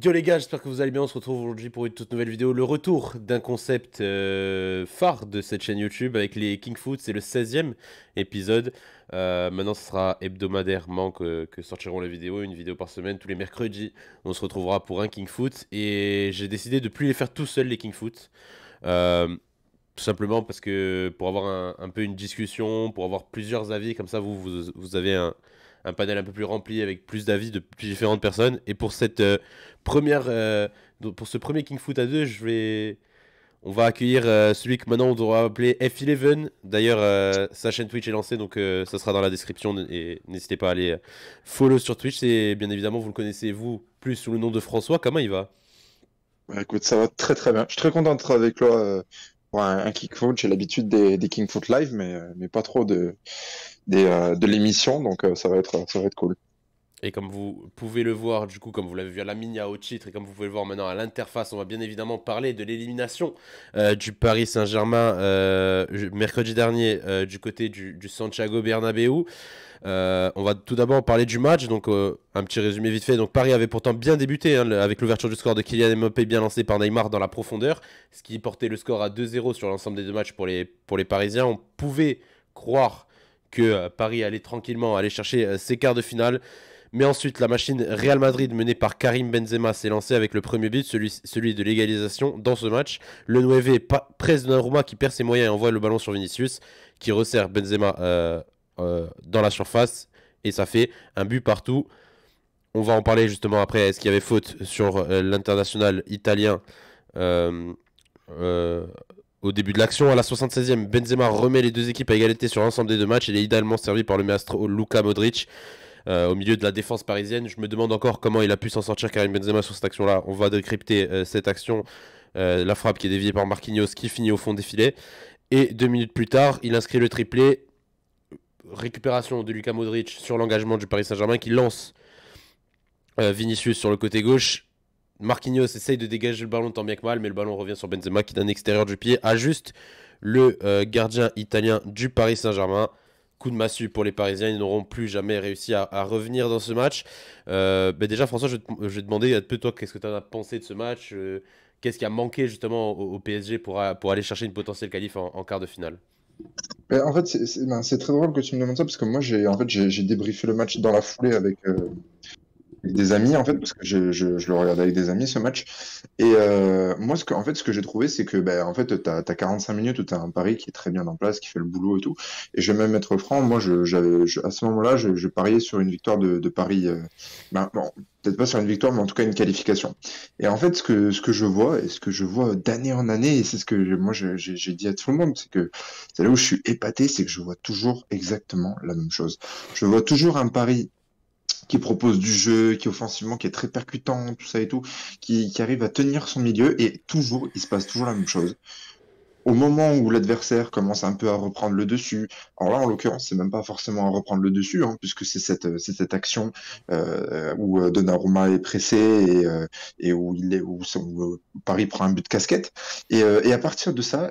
Yo les gars, j'espère que vous allez bien, on se retrouve aujourd'hui pour une toute nouvelle vidéo, le retour d'un concept phare de cette chaîne YouTube avec les Quimg Foot, c'est le 16e épisode, maintenant ce sera hebdomadairement que sortiront les vidéos, une vidéo par semaine, tous les mercredis, on se retrouvera pour un Quimg Foot et j'ai décidé de ne plus les faire tout seul les Quimg Foot, tout simplement parce que pour avoir un peu une discussion, pour avoir plusieurs avis, comme ça vous avez un panel un peu plus rempli avec plus d'avis de plus différentes personnes. Et pour cette pour ce premier Quimg Foot à deux, on va accueillir celui que maintenant on doit appeler F11. D'ailleurs, sa chaîne Twitch est lancée, donc ça sera dans la description et n'hésitez pas à aller follow sur Twitch. C'est bien évidemment, vous le connaissez vous plus sous le nom de François. Comment il va? Bah, écoute, ça va très très bien. Je suis très content d'être avec toi pour un Quimg Foot. J'ai l'habitude des Quimg Foot live, mais pas trop de l'émission, donc ça va être cool. Et comme vous pouvez le voir, du coup, comme vous l'avez vu à la mini au titre et comme vous pouvez le voir maintenant à l'interface, on va bien évidemment parler de l'élimination du Paris Saint-Germain mercredi dernier du côté du Santiago Bernabéu. On va tout d'abord parler du match, donc un petit résumé vite fait. Donc Paris avait pourtant bien débuté hein, avec l'ouverture du score de Kylian Mbappé bien lancé par Neymar dans la profondeur, ce qui portait le score à 2-0 sur l'ensemble des deux matchs pour les Parisiens. On pouvait croire que Paris allait tranquillement aller chercher ses quarts de finale. Mais ensuite, la machine Real Madrid menée par Karim Benzema s'est lancée avec le premier but, celui de l'égalisation dans ce match. Le 9e Presnel Donnarumma qui perd ses moyens et envoie le ballon sur Vinícius, qui resserre Benzema dans la surface. Et ça fait un but partout. On va en parler justement après. Est-ce qu'il y avait faute sur l'international italien au début de l'action, à la 76e, Benzema remet les deux équipes à égalité sur l'ensemble des deux matchs. Il est idéalement servi par le maestro Luka Modrić au milieu de la défense parisienne. Je me demande encore comment il a pu s'en sortir Karim Benzema sur cette action-là. On va décrypter cette action, la frappe qui est déviée par Marquinhos qui finit au fond des filets. Et 2 minutes plus tard, il inscrit le triplé. Récupération de Luka Modrić sur l'engagement du Paris Saint-Germain qui lance Vinícius sur le côté gauche. Marquinhos essaye de dégager le ballon tant bien que mal, mais le ballon revient sur Benzema qui d'un extérieur du pied ajuste le gardien italien du Paris Saint-Germain. Coup de massue pour les Parisiens, ils n'auront plus jamais réussi à revenir dans ce match. Déjà François, je vais te demander un peu toi, qu'est-ce que tu en as pensé de ce match, qu'est-ce qui a manqué justement au PSG pour aller chercher une potentielle qualif en quart de finale? En fait, c'est très drôle que tu me demandes ça parce que moi j'ai débriefé le match dans la foulée avec des amis en fait, parce que je le regardais avec des amis ce match, et moi ce que j'ai trouvé, c'est que en fait t'as 45 minutes où t'as un Paris qui est très bien en place, qui fait le boulot et tout, et je vais même être franc, moi à ce moment-là je pariais sur une victoire de Paris, peut-être pas sur une victoire, mais en tout cas une qualification. Et en fait ce que je vois, et ce que je vois d'année en année, et c'est ce que moi j'ai dit à tout le monde, c'est que c'est là où je suis épaté, c'est que je vois toujours exactement la même chose. Je vois toujours un Paris qui propose du jeu, qui offensivement, qui est très percutant, tout ça et tout, qui arrive à tenir son milieu, et toujours, il se passe toujours la même chose. Au moment où l'adversaire commence un peu à reprendre le dessus, alors là, en l'occurrence, c'est même pas forcément à reprendre le dessus, hein, puisque c'est cette action où Donnarumma est pressé et où Paris prend un but de casquette. Et à partir de ça,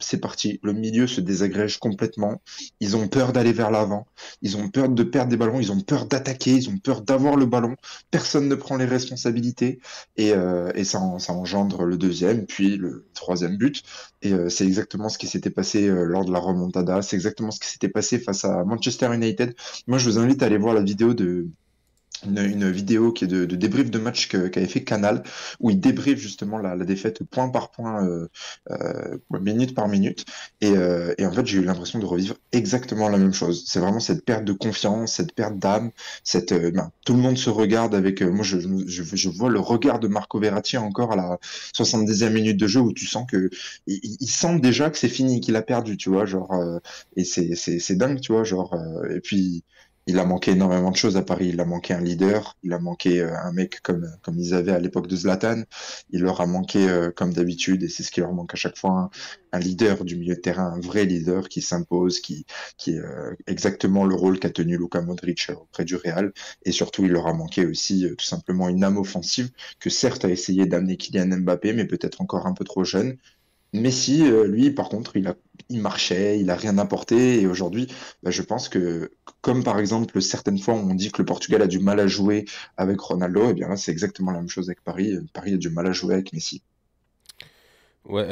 c'est parti. Le milieu se désagrège complètement. Ils ont peur d'aller vers l'avant. Ils ont peur de perdre des ballons. Ils ont peur d'attaquer. Ils ont peur d'avoir le ballon. Personne ne prend les responsabilités. Et ça engendre le deuxième, puis le troisième but. C'est exactement ce qui s'était passé lors de la remontada, c'est exactement ce qui s'était passé face à Manchester United. Moi, je vous invite à aller voir la vidéo une vidéo qui est de débrief de match qu'avait fait Canal, où il débriefe justement la défaite point par point, minute par minute, et en fait j'ai eu l'impression de revivre exactement la même chose. C'est vraiment cette perte de confiance, cette perte d'âme, tout le monde se regarde avec, moi je vois le regard de Marco Verratti encore à la 70e minute de jeu, où tu sens que il sent déjà que c'est fini, qu'il a perdu, tu vois, genre, et c'est dingue, tu vois, genre, et puis il a manqué énormément de choses à Paris. Il a manqué un leader, il a manqué un mec comme ils avaient à l'époque de Zlatan. Il leur a manqué, comme d'habitude, et c'est ce qui leur manque à chaque fois, un leader du milieu de terrain, un vrai leader qui s'impose, qui est exactement le rôle qu'a tenu Luka Modrić auprès du Real. Et surtout, il leur a manqué aussi tout simplement une âme offensive que certes a essayé d'amener Kylian Mbappé, mais peut-être encore un peu trop jeune. Messi, lui, par contre, il marchait, il a rien apporté. Et aujourd'hui, je pense que, comme par exemple, certaines fois, on dit que le Portugal a du mal à jouer avec Ronaldo, et bien là, c'est exactement la même chose avec Paris. Paris a du mal à jouer avec Messi. Ouais,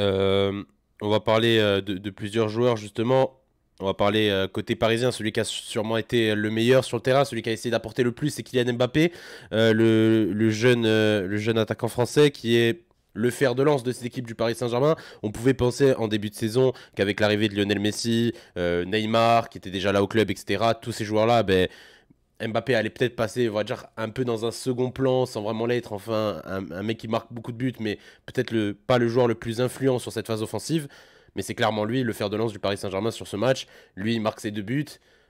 on va parler de plusieurs joueurs, justement. On va parler côté parisien, celui qui a sûrement été le meilleur sur le terrain, celui qui a essayé d'apporter le plus, c'est Kylian Mbappé, le jeune attaquant français qui est le fer de lance de cette équipe du Paris Saint-Germain. On pouvait penser en début de saison qu'avec l'arrivée de Lionel Messi, Neymar qui était déjà là au club, etc., tous ces joueurs-là, Mbappé allait peut-être passer, on va dire, un peu dans un second plan, sans vraiment l'être. Enfin, un mec qui marque beaucoup de buts, mais peut-être pas le joueur le plus influent sur cette phase offensive. Mais c'est clairement lui, le fer de lance du Paris Saint-Germain sur ce match. Lui, il marque ses deux buts.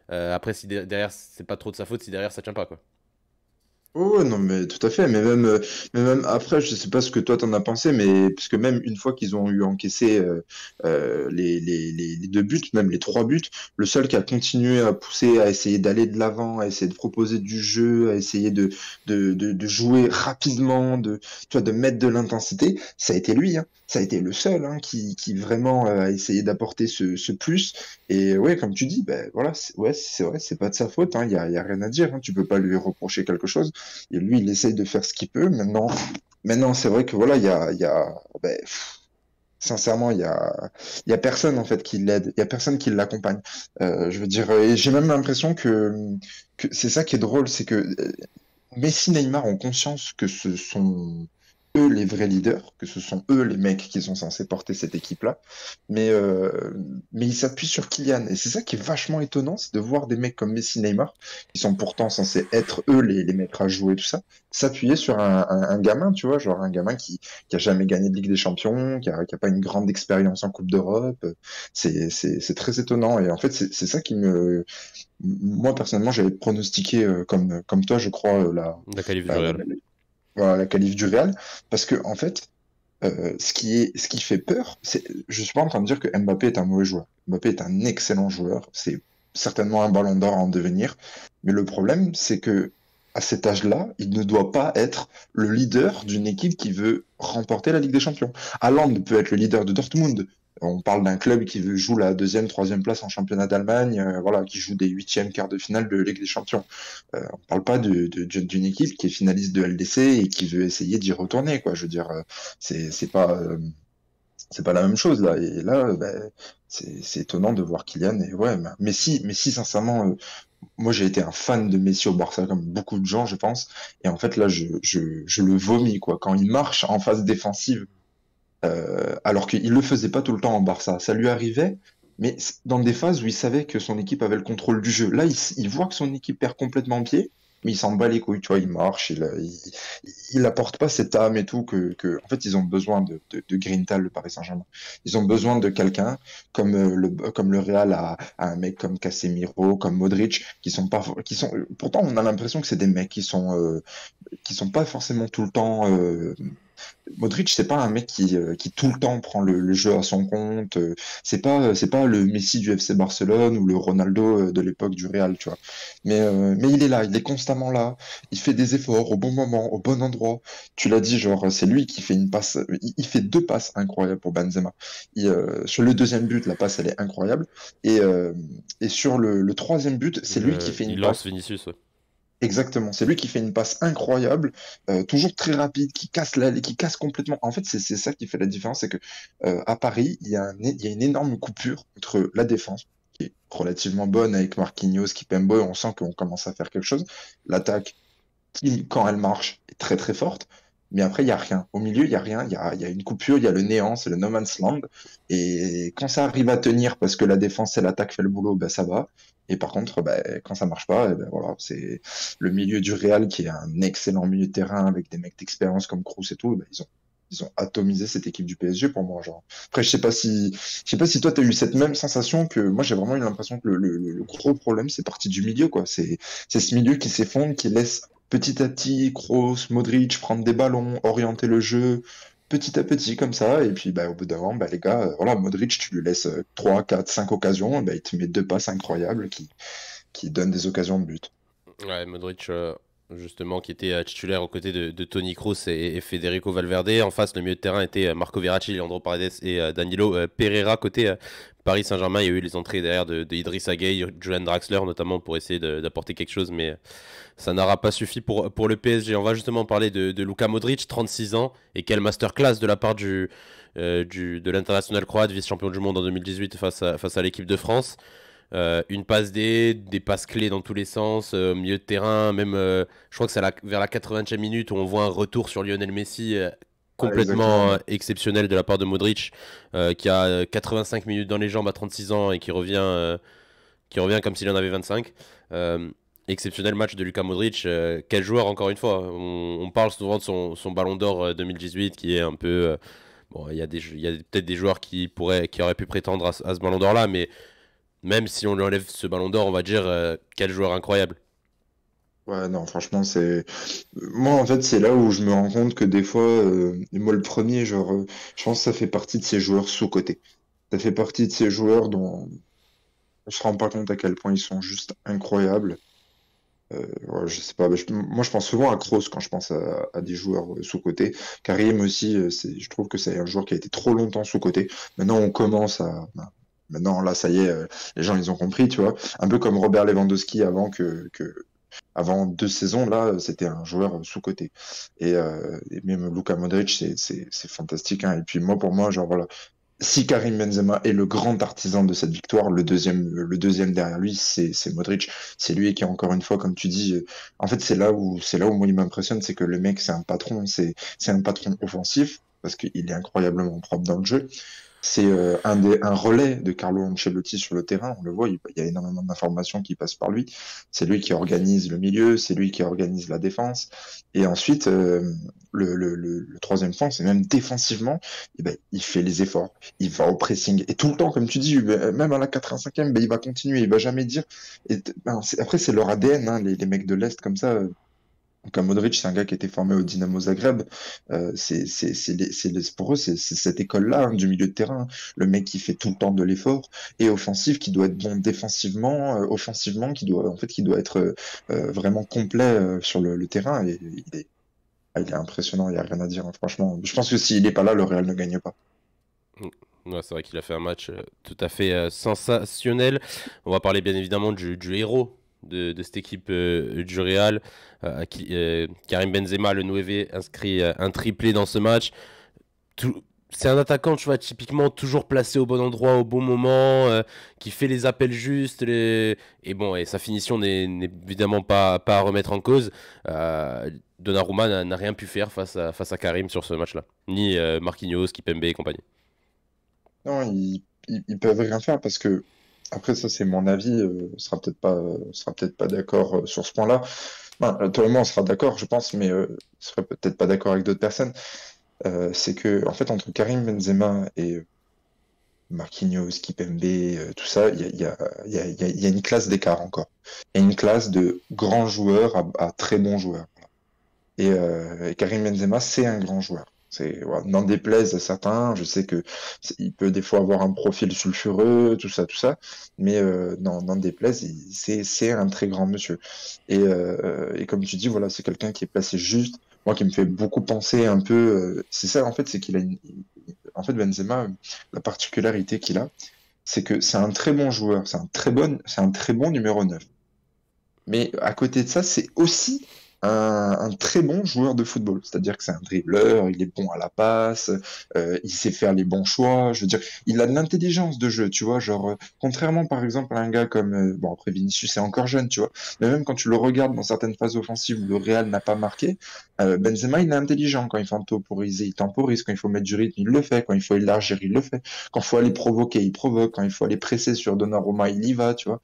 Après, si derrière, c'est pas trop de sa faute, si derrière, ça tient pas, quoi. Oh non, mais tout à fait, mais même après, je sais pas ce que toi t'en as pensé, mais parce que même une fois qu'ils ont eu encaissé les deux buts, même les trois buts, le seul qui a continué à pousser, à essayer d'aller de l'avant, à essayer de proposer du jeu, à essayer de jouer rapidement, de mettre de l'intensité, ça a été lui, hein. Ça a été le seul qui vraiment a essayé d'apporter ce plus. Et ouais, comme tu dis, voilà, c'est vrai, c'est pas de sa faute, hein, y a rien à dire, hein, tu peux pas lui reprocher quelque chose. Et lui, il essaye de faire ce qu'il peut. Maintenant c'est vrai que voilà, sincèrement, il y a personne en fait qui l'aide, il y a personne qui l'accompagne. Je veux dire, et j'ai même l'impression que c'est ça qui est drôle, c'est que Messi, Neymar ont conscience que ce sont eux les vrais leaders, que ce sont eux les mecs qui sont censés porter cette équipe-là, mais ils s'appuient sur Kylian, et c'est ça qui est vachement étonnant, c'est de voir des mecs comme Messi, Neymar, qui sont pourtant censés être eux les mecs à jouer, tout ça, s'appuyer sur un gamin, tu vois, genre un gamin qui a jamais gagné de Ligue des Champions, qui a pas une grande expérience en Coupe d'Europe. C'est très étonnant, et en fait, c'est ça qui me... Moi, personnellement, j'avais pronostiqué, comme toi, je crois, la qualif du Real. Voilà, la qualif du Real, parce que en fait, ce qui fait peur, je suis pas en train de dire que Mbappé est un mauvais joueur. Mbappé est un excellent joueur, c'est certainement un ballon d'or à en devenir, mais le problème, c'est que à cet âge-là, il ne doit pas être le leader d'une équipe qui veut remporter la Ligue des Champions. Haaland peut être le leader de Dortmund. On parle d'un club qui joue la deuxième, troisième place en championnat d'Allemagne, voilà, qui joue des huitièmes, quarts de finale de Ligue des Champions. On parle pas d'une équipe qui est finaliste de LDC et qui veut essayer d'y retourner, quoi. Je veux dire, c'est pas la même chose là. Et là, c'est étonnant de voir Kylian. Et ouais, Messi, sincèrement, moi j'ai été un fan de Messi au Barça comme beaucoup de gens, je pense. Et en fait là, je le vomis, quoi. Quand il marche en phase défensive. Alors qu'il le faisait pas tout le temps en Barça, ça lui arrivait, mais dans des phases où il savait que son équipe avait le contrôle du jeu. Là, il voit que son équipe perd complètement pied, mais il s'en bat les couilles, tu vois, il marche, il apporte pas cette âme et tout que en fait, ils ont besoin de Grinta, le Paris Saint-Germain. Ils ont besoin de quelqu'un comme le Real a un mec comme Casemiro, comme Modric, qui sont pourtant on a l'impression que c'est des mecs qui sont pas forcément tout le temps. Modric, c'est pas un mec qui tout le temps prend le jeu à son compte. C'est pas le Messi du FC Barcelone ou le Ronaldo de l'époque du Real, tu vois. Mais il est là, il est constamment là. Il fait des efforts au bon moment, au bon endroit. Tu l'as dit, genre c'est lui qui fait une passe. Il fait deux passes incroyables pour Benzema. Sur le deuxième but, la passe elle est incroyable. Et sur le troisième but, c'est lui qui fait une passe. Il lance Vinícius. Ouais. Exactement, c'est lui qui fait une passe incroyable, toujours très rapide, qui casse complètement. En fait, c'est ça qui fait la différence, c'est que à Paris, il y a une énorme coupure entre la défense, qui est relativement bonne avec Marquinhos, Kimpembe, on sent qu'on commence à faire quelque chose. L'attaque, quand elle marche, est très très forte. Mais après, il n'y a rien. Au milieu, il n'y a rien. Il y a une coupure, il y a le néant, c'est le no man's land. Et quand ça arrive à tenir, parce que la défense et l'attaque fait le boulot, ça va. Et par contre, quand ça ne marche pas, voilà, c'est le milieu du Real qui est un excellent milieu de terrain avec des mecs d'expérience comme Kroos et tout. Ils ont atomisé cette équipe du PSG pour moi. Genre. Après, je sais pas si toi, tu as eu cette même sensation que moi, j'ai vraiment eu l'impression que le gros problème, c'est parti du milieu, quoi. C'est ce milieu qui s'effondre, qui laisse petit à petit, Kroos, Modric, prendre des ballons, orienter le jeu, petit à petit, comme ça, et puis au bout d'un moment, les gars, voilà, Modric, tu lui laisses 3, 4, 5 occasions, il te met deux passes incroyables qui donnent des occasions de but. Ouais, Modric, justement, qui était titulaire aux côtés de Toni Kroos et Federico Valverde. En face, le milieu de terrain était Marco Verratti, Leandro Paredes et Danilo Pereira. Côté Paris Saint-Germain, il y a eu les entrées derrière de Idrissa Gueye, Julian Draxler notamment, pour essayer d'apporter quelque chose, mais ça n'aura pas suffi pour le PSG. On va justement parler de Luka Modrić, 36 ans, et quelle masterclass de la part de l'international croate, vice-champion du monde en 2018 face à l'équipe de France. Une passe des passes clés dans tous les sens, milieu de terrain, même je crois que c'est vers la 80e minute où on voit un retour sur Lionel Messi complètement exceptionnel de la part de Modric, qui a 85 minutes dans les jambes à 36 ans et qui revient comme s'il en avait 25. Exceptionnel match de Luka Modric, quel joueur encore une fois. On parle souvent de son ballon d'or 2018 qui est un peu... bon, il y a peut-être des joueurs qui auraient pu prétendre à ce ballon d'or là, mais... Même si on lui enlève ce ballon d'or, on va dire quel joueur incroyable. Ouais, non, franchement, c'est... Moi, en fait, c'est là où je me rends compte que des fois, moi, le premier, genre, je pense que ça fait partie de ces joueurs sous-cotés. Ça fait partie de ces joueurs dont on se rend pas compte à quel point ils sont juste incroyables. Ouais, je sais pas, moi, je pense souvent à Kroos quand je pense à des joueurs sous-cotés. Karim aussi, je trouve que c'est un joueur qui a été trop longtemps sous-coté. Maintenant, on commence à... Maintenant, là, ça y est, les gens, ils ont compris, tu vois. Un peu comme Robert Lewandowski avant deux saisons, là, c'était un joueur sous-coté. Et même Luka Modric, c'est fantastique, hein. Et puis moi, pour moi, genre, voilà, si Karim Benzema est le grand artisan de cette victoire, le deuxième derrière lui, c'est Modric. C'est lui qui, encore une fois, comme tu dis, en fait, c'est là où moi, il m'impressionne, c'est que le mec, c'est un patron, c'est un patron offensif, parce qu'il est incroyablement propre dans le jeu. C'est un relais de Carlo Ancelotti sur le terrain, on le voit, il y a énormément d'informations qui passent par lui. C'est lui qui organise le milieu, c'est lui qui organise la défense. Et ensuite, le troisième point, c'est même défensivement, eh ben, il fait les efforts, il va au pressing. Et tout le temps, comme tu dis, même à la 85e, ben, il va continuer, il va jamais dire... Et, ben, après, c'est leur ADN, hein, les mecs de l'Est comme ça... Donc, Modric, c'est un gars qui a été formé au Dynamo Zagreb. Pour eux, c'est cette école-là, hein, du milieu de terrain. Le mec qui fait tout le temps de l'effort et offensif, qui doit être bon défensivement, offensivement, qui doit être vraiment complet sur le terrain. Et il est impressionnant, il n'y a rien à dire, hein, franchement. Je pense que s'il n'est pas là, le Real ne gagne pas. Ouais, c'est vrai qu'il a fait un match tout à fait sensationnel. On va parler bien évidemment du héros de cette équipe du Real, Karim Benzema, le 9, inscrit un triplé dans ce match. C'est un attaquant, tu vois, typiquement toujours placé au bon endroit, au bon moment, qui fait les appels justes, et sa finition n'est évidemment pas à remettre en cause. Donnarumma n'a rien pu faire face à Karim sur ce match-là, ni Marquinhos, Kimpembe et compagnie. Non, ils peuvent rien faire parce que... Après, ça, c'est mon avis. On sera peut-être pas d'accord sur ce point-là. Enfin, toi et moi, on sera d'accord, je pense, mais on sera peut-être pas d'accord avec d'autres personnes. C'est que, en fait, entre Karim Benzema et Marquinhos, Kimpembe, tout ça, il y a une classe d'écart encore. Il y a une classe de grands joueurs à très bons joueurs. Et Karim Benzema, c'est un grand joueur. N'en déplaise à certains, je sais que il peut des fois avoir un profil sulfureux, tout ça, mais n'en déplaise, c'est un très grand monsieur. Et comme tu dis, voilà, c'est quelqu'un qui est placé juste, moi qui me fait beaucoup penser un peu, c'est ça en fait, c'est qu'il a en fait Benzema, la particularité qu'il a, c'est que c'est un très bon joueur, c'est un très bon numéro 9. Mais à côté de ça, c'est aussi un très bon joueur de football, c'est-à-dire que c'est un dribbleur, il est bon à la passe, il sait faire les bons choix, je veux dire, il a de l'intelligence de jeu, tu vois, genre, contrairement par exemple à un gars comme, bon après Vinícius est encore jeune, tu vois, mais même quand tu le regardes dans certaines phases offensives où le Real n'a pas marqué, Benzema il est intelligent, quand il faut temporiser, il temporise, quand il faut mettre du rythme, il le fait, quand il faut élargir, il le fait, quand il faut aller provoquer, il provoque, quand il faut aller presser sur Donnarumma, il y va, tu vois,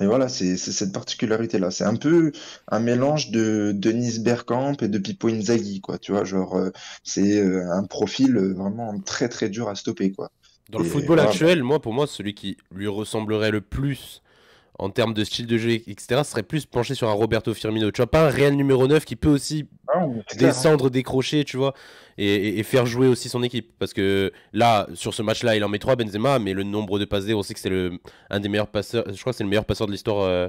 et voilà, c'est cette particularité-là. C'est un peu un mélange de Dennis Bergkamp et de Pippo Inzaghi, quoi. Tu vois, genre, c'est un profil vraiment très très dur à stopper, quoi. Dans le football actuel, moi, pour moi, celui qui lui ressemblerait le plus en termes de style de jeu, etc., serait plus penché sur un Roberto Firmino. Tu vois, pas un réel numéro 9 qui peut aussi descendre, décrocher, tu vois, et faire jouer aussi son équipe. Parce que là, sur ce match-là, il en met 3, Benzema, mais le nombre de passes D, on sait que c'est un des meilleurs passeurs, je crois que c'est le meilleur passeur de l'histoire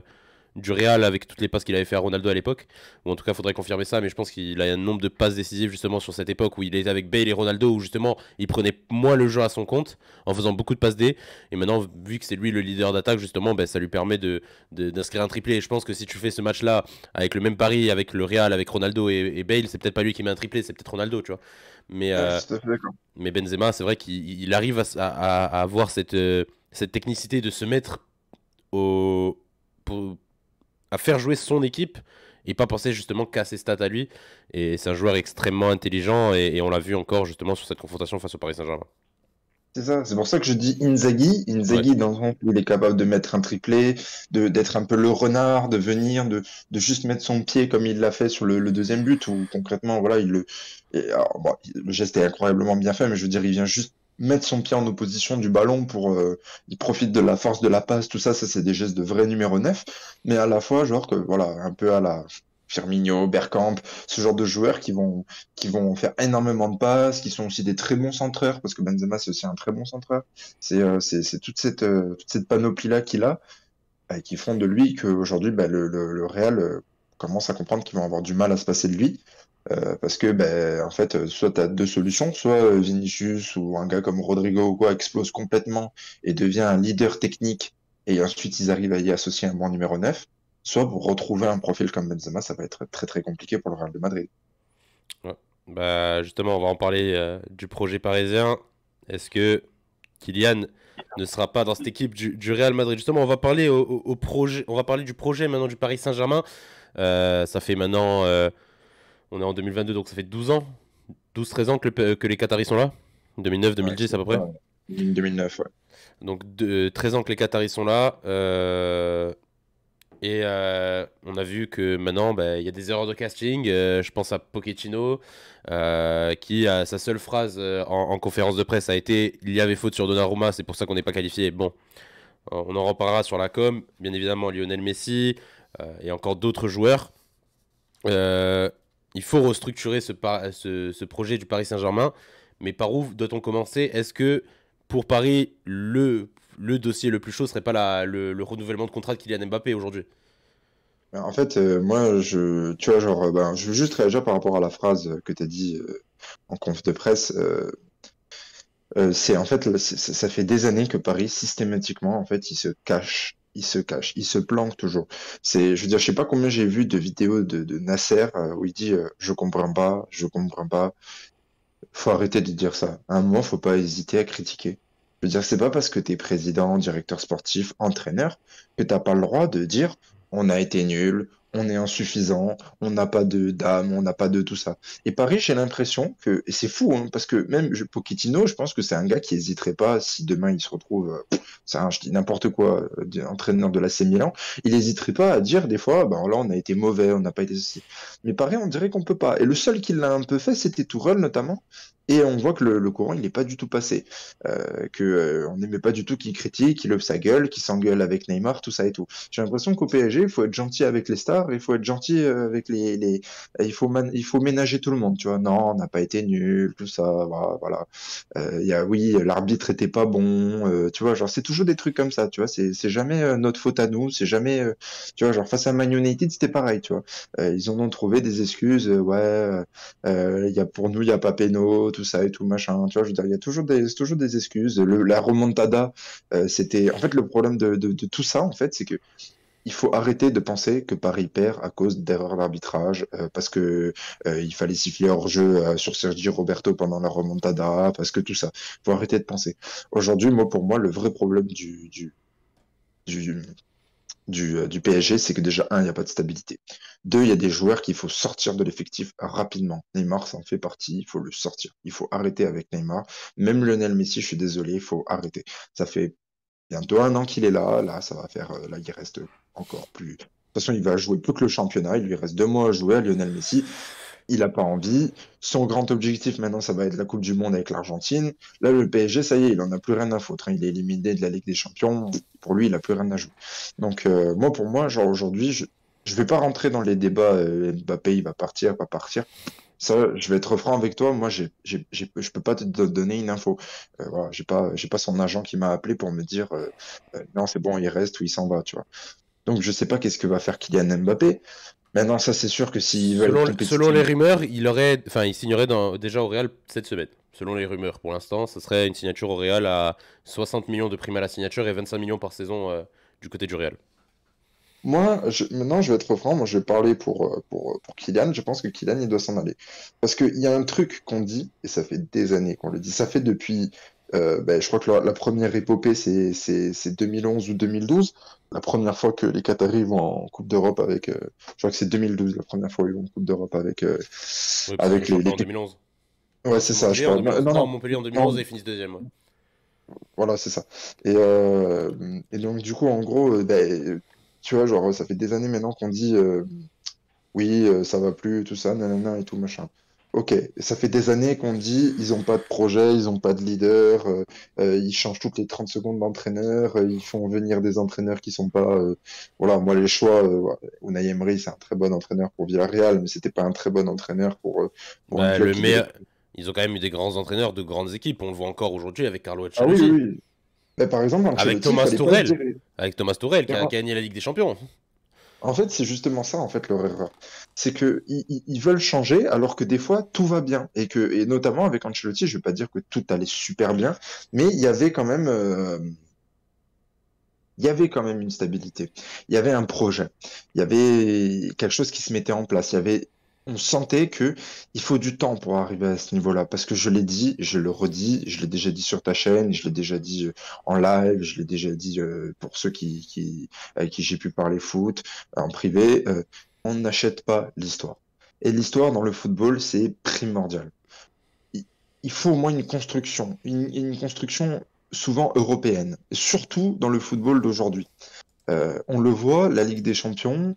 du Real avec toutes les passes qu'il avait fait à Ronaldo à l'époque, ou en tout cas il faudrait confirmer ça, mais je pense qu'il a un nombre de passes décisives justement sur cette époque où il était avec Bale et Ronaldo, où justement il prenait moins le jeu à son compte en faisant beaucoup de passes D, et maintenant vu que c'est lui le leader d'attaque justement, ben, ça lui permet d'inscrire un triplé, et je pense que si tu fais ce match là avec le même pari, avec le Real, avec Ronaldo et Bale, c'est peut-être pas lui qui met un triplé, c'est peut-être Ronaldo, tu vois. Mais, mais Benzema, c'est vrai qu'il arrive à avoir cette technicité de se mettre à faire jouer son équipe et pas penser justement qu'à ses stats à lui. Et c'est un joueur extrêmement intelligent et on l'a vu encore justement sur cette confrontation face au Paris Saint-Germain. C'est ça, c'est pour ça que je dis Inzaghi. Inzaghi, ouais. Dans le sens où il est capable de mettre un triplé, d'être un peu le renard, de venir, de juste mettre son pied comme il l'a fait sur le deuxième but, où concrètement, voilà, alors, bon, le geste est incroyablement bien fait, mais je veux dire, il vient juste mettre son pied en opposition du ballon pour il profite de la force de la passe, tout ça, ça c'est des gestes de vrai numéro 9, mais à la fois, genre que, voilà, un peu à la Firmino, Bergkamp, ce genre de joueurs qui vont faire énormément de passes, qui sont aussi des très bons centreurs, parce que Benzema c'est aussi un très bon centreur. C'est toute cette panoplie-là qu'il a, qui font de lui qu'aujourd'hui bah, le Real commence à comprendre qu'ils vont avoir du mal à se passer de lui, parce que bah, en fait, soit tu as deux solutions, soit Vinicius ou un gars comme Rodrigo ou quoi explose complètement et devient un leader technique, et ensuite ils arrivent à y associer un bon numéro 9, soit pour retrouver un profil comme Benzema, ça va être très très compliqué pour le Real de Madrid. Ouais. Bah, justement, on va en parler du projet parisien. Est-ce que Kylian ne sera pas dans cette équipe du Real Madrid? Justement, on va parler au projet, on va parler du projet maintenant du Paris Saint-Germain. Ça fait maintenant, on est en 2022, donc ça fait 12 ans, 12-13 ans que les Qataris sont là. 2009-2010 ouais, à peu près. 2009, ouais. Donc 13 ans que les Qataris sont là. Et on a vu que maintenant, bah, y a des erreurs de casting. Je pense à Pochettino, qui a sa seule phrase en conférence de presse a été « Il y avait faute sur Donnarumma, c'est pour ça qu'on n'est pas qualifié ». Bon, on en reparlera sur la com. Bien évidemment, Lionel Messi et encore d'autres joueurs. Il faut restructurer ce projet du Paris Saint-Germain. Mais par où doit-on commencer? Est-ce que pour Paris, le dossier le plus chaud serait pas le renouvellement de contrat de Kylian Mbappé aujourd'hui? En fait, moi, tu vois, genre, ben, je veux juste réagir par rapport à la phrase que tu as dit en conf de presse. C'est en fait, ça fait des années que Paris, systématiquement, en fait, il se cache, il se planque toujours. Je veux dire, je sais pas combien j'ai vu de vidéos de Nasser où il dit je comprends pas. Faut arrêter de dire ça. À un moment, faut pas hésiter à critiquer. Je veux dire, c'est pas parce que t'es président, directeur sportif, entraîneur, que t'as pas le droit de dire « on a été nul, on est insuffisant, on n'a pas de d'âme, on n'a pas de tout ça ». Et Paris, j'ai l'impression que, et c'est fou, hein, parce que même Pochettino, je pense que c'est un gars qui hésiterait pas, si demain il se retrouve, je dis n'importe quoi, entraîneur de l'AC Milan, il hésiterait pas à dire des fois bah, « là, on a été mauvais, on n'a pas été ceci ». Mais Paris, on dirait qu'on peut pas. Et le seul qui l'a un peu fait, c'était Tourelle notamment. Et on voit que le courant, il n'est pas du tout passé. On n'aimait pas du tout qu'il critique, qu'il lève sa gueule, qu'il s'engueule avec Neymar, tout ça et tout. J'ai l'impression qu'au PSG, il faut être gentil avec les stars, il faut être gentil avec les... Il faut ménager tout le monde, tu vois. Non, on n'a pas été nul, tout ça, voilà. Oui, l'arbitre n'était pas bon, tu vois, genre, c'est toujours des trucs comme ça, tu vois. C'est jamais notre faute à nous, c'est jamais... tu vois, genre, face à Man United, c'était pareil, tu vois. Ils en ont trouvé des excuses, pour nous, il n'y a pas péno, tout ça et tout machin, tu vois, je veux dire, il y a toujours des excuses. La remontada, c'était en fait le problème de tout ça, en fait, c'est que il faut arrêter de penser que Paris perd à cause d'erreurs d'arbitrage, parce que il fallait siffler hors jeu sur Sergi Roberto pendant la remontada, parce que tout ça, faut arrêter de penser. Aujourd'hui, pour moi, le vrai problème du PSG, c'est que déjà, un, il n'y a pas de stabilité. Deux, il y a des joueurs qu'il faut sortir de l'effectif rapidement. Neymar, ça en fait partie, il faut le sortir. Il faut arrêter avec Neymar. Même Lionel Messi, je suis désolé, il faut arrêter. Ça fait bientôt un an qu'il est là. Là, ça va faire. Là, il reste encore plus. De toute façon, il va jouer plus que le championnat. Il lui reste 2 mois à jouer à Lionel Messi. Il n'a pas envie. Son grand objectif maintenant, ça va être la Coupe du Monde avec l'Argentine. Là, le PSG, ça y est, il n'en a plus rien à foutre. Il est éliminé de la Ligue des Champions. Pour lui, il n'a plus rien à jouer. Donc, pour moi, genre aujourd'hui, je ne vais pas rentrer dans les débats. Mbappé, il va partir, pas partir. Ça, je vais être franc avec toi. Moi, je peux pas te donner une info. Voilà, j'ai pas son agent qui m'a appelé pour me dire non, c'est bon, il reste ou il s'en va, tu vois. Donc je ne sais pas qu'est-ce que va faire Kylian Mbappé. Maintenant, ça c'est sûr que s'ils veulent... Selon les rumeurs, il signerait déjà au Real cette semaine. Selon les rumeurs, pour l'instant, ce serait une signature au Real à 60 millions de primes à la signature et 25 millions par saison du côté du Real. Moi, maintenant, je vais être franc, moi je vais parler pour Kylian. Je pense que Kylian, il doit s'en aller. Parce qu'il y a un truc qu'on dit, et ça fait des années qu'on le dit, ça fait depuis... je crois que la première épopée, c'est 2011 ou 2012. La première fois que les Qataris vont en Coupe d'Europe avec... je crois que c'est 2012, la première fois qu'ils vont en Coupe d'europe avec, oui, avec les... En 2011. Ouais, c'est ça. Je crois. Non, Montpellier en 2011, ils finissent deuxième. Ouais. Voilà, c'est ça. Et donc, du coup, en gros, tu vois, genre, ça fait des années maintenant qu'on dit oui, ça va plus, tout ça, nanana et tout, machin. Ok, ça fait des années qu'on dit ils n'ont pas de projet, ils n'ont pas de leader, ils changent toutes les 30 secondes d'entraîneur, ils font venir des entraîneurs qui sont pas... voilà, moi les choix, Unai Emery c'est un très bon entraîneur pour Villarreal, mais c'était pas un très bon entraîneur pour le meilleur. Ils ont quand même eu des grands entraîneurs de grandes équipes, on le voit encore aujourd'hui avec Carlo Ancelotti. Ah oui. Mais par exemple, avec Thomas Tuchel qui a gagné la Ligue des Champions. En fait, c'est justement ça, en fait, leur erreur. C'est que ils veulent changer, alors que des fois, tout va bien. Et notamment avec Ancelotti, je ne vais pas dire que tout allait super bien, mais il y avait quand même... Il y avait quand même une stabilité. Il y avait un projet. Il y avait quelque chose qui se mettait en place. On sentait que il faut du temps pour arriver à ce niveau-là. Parce que je l'ai dit, je le redis, je l'ai déjà dit sur ta chaîne, je l'ai déjà dit en live, je l'ai déjà dit pour ceux avec qui j'ai pu parler foot, en privé, on n'achète pas l'histoire. Et l'histoire dans le football, c'est primordial. Il faut au moins une construction, une construction souvent européenne, surtout dans le football d'aujourd'hui. On le voit, la Ligue des Champions...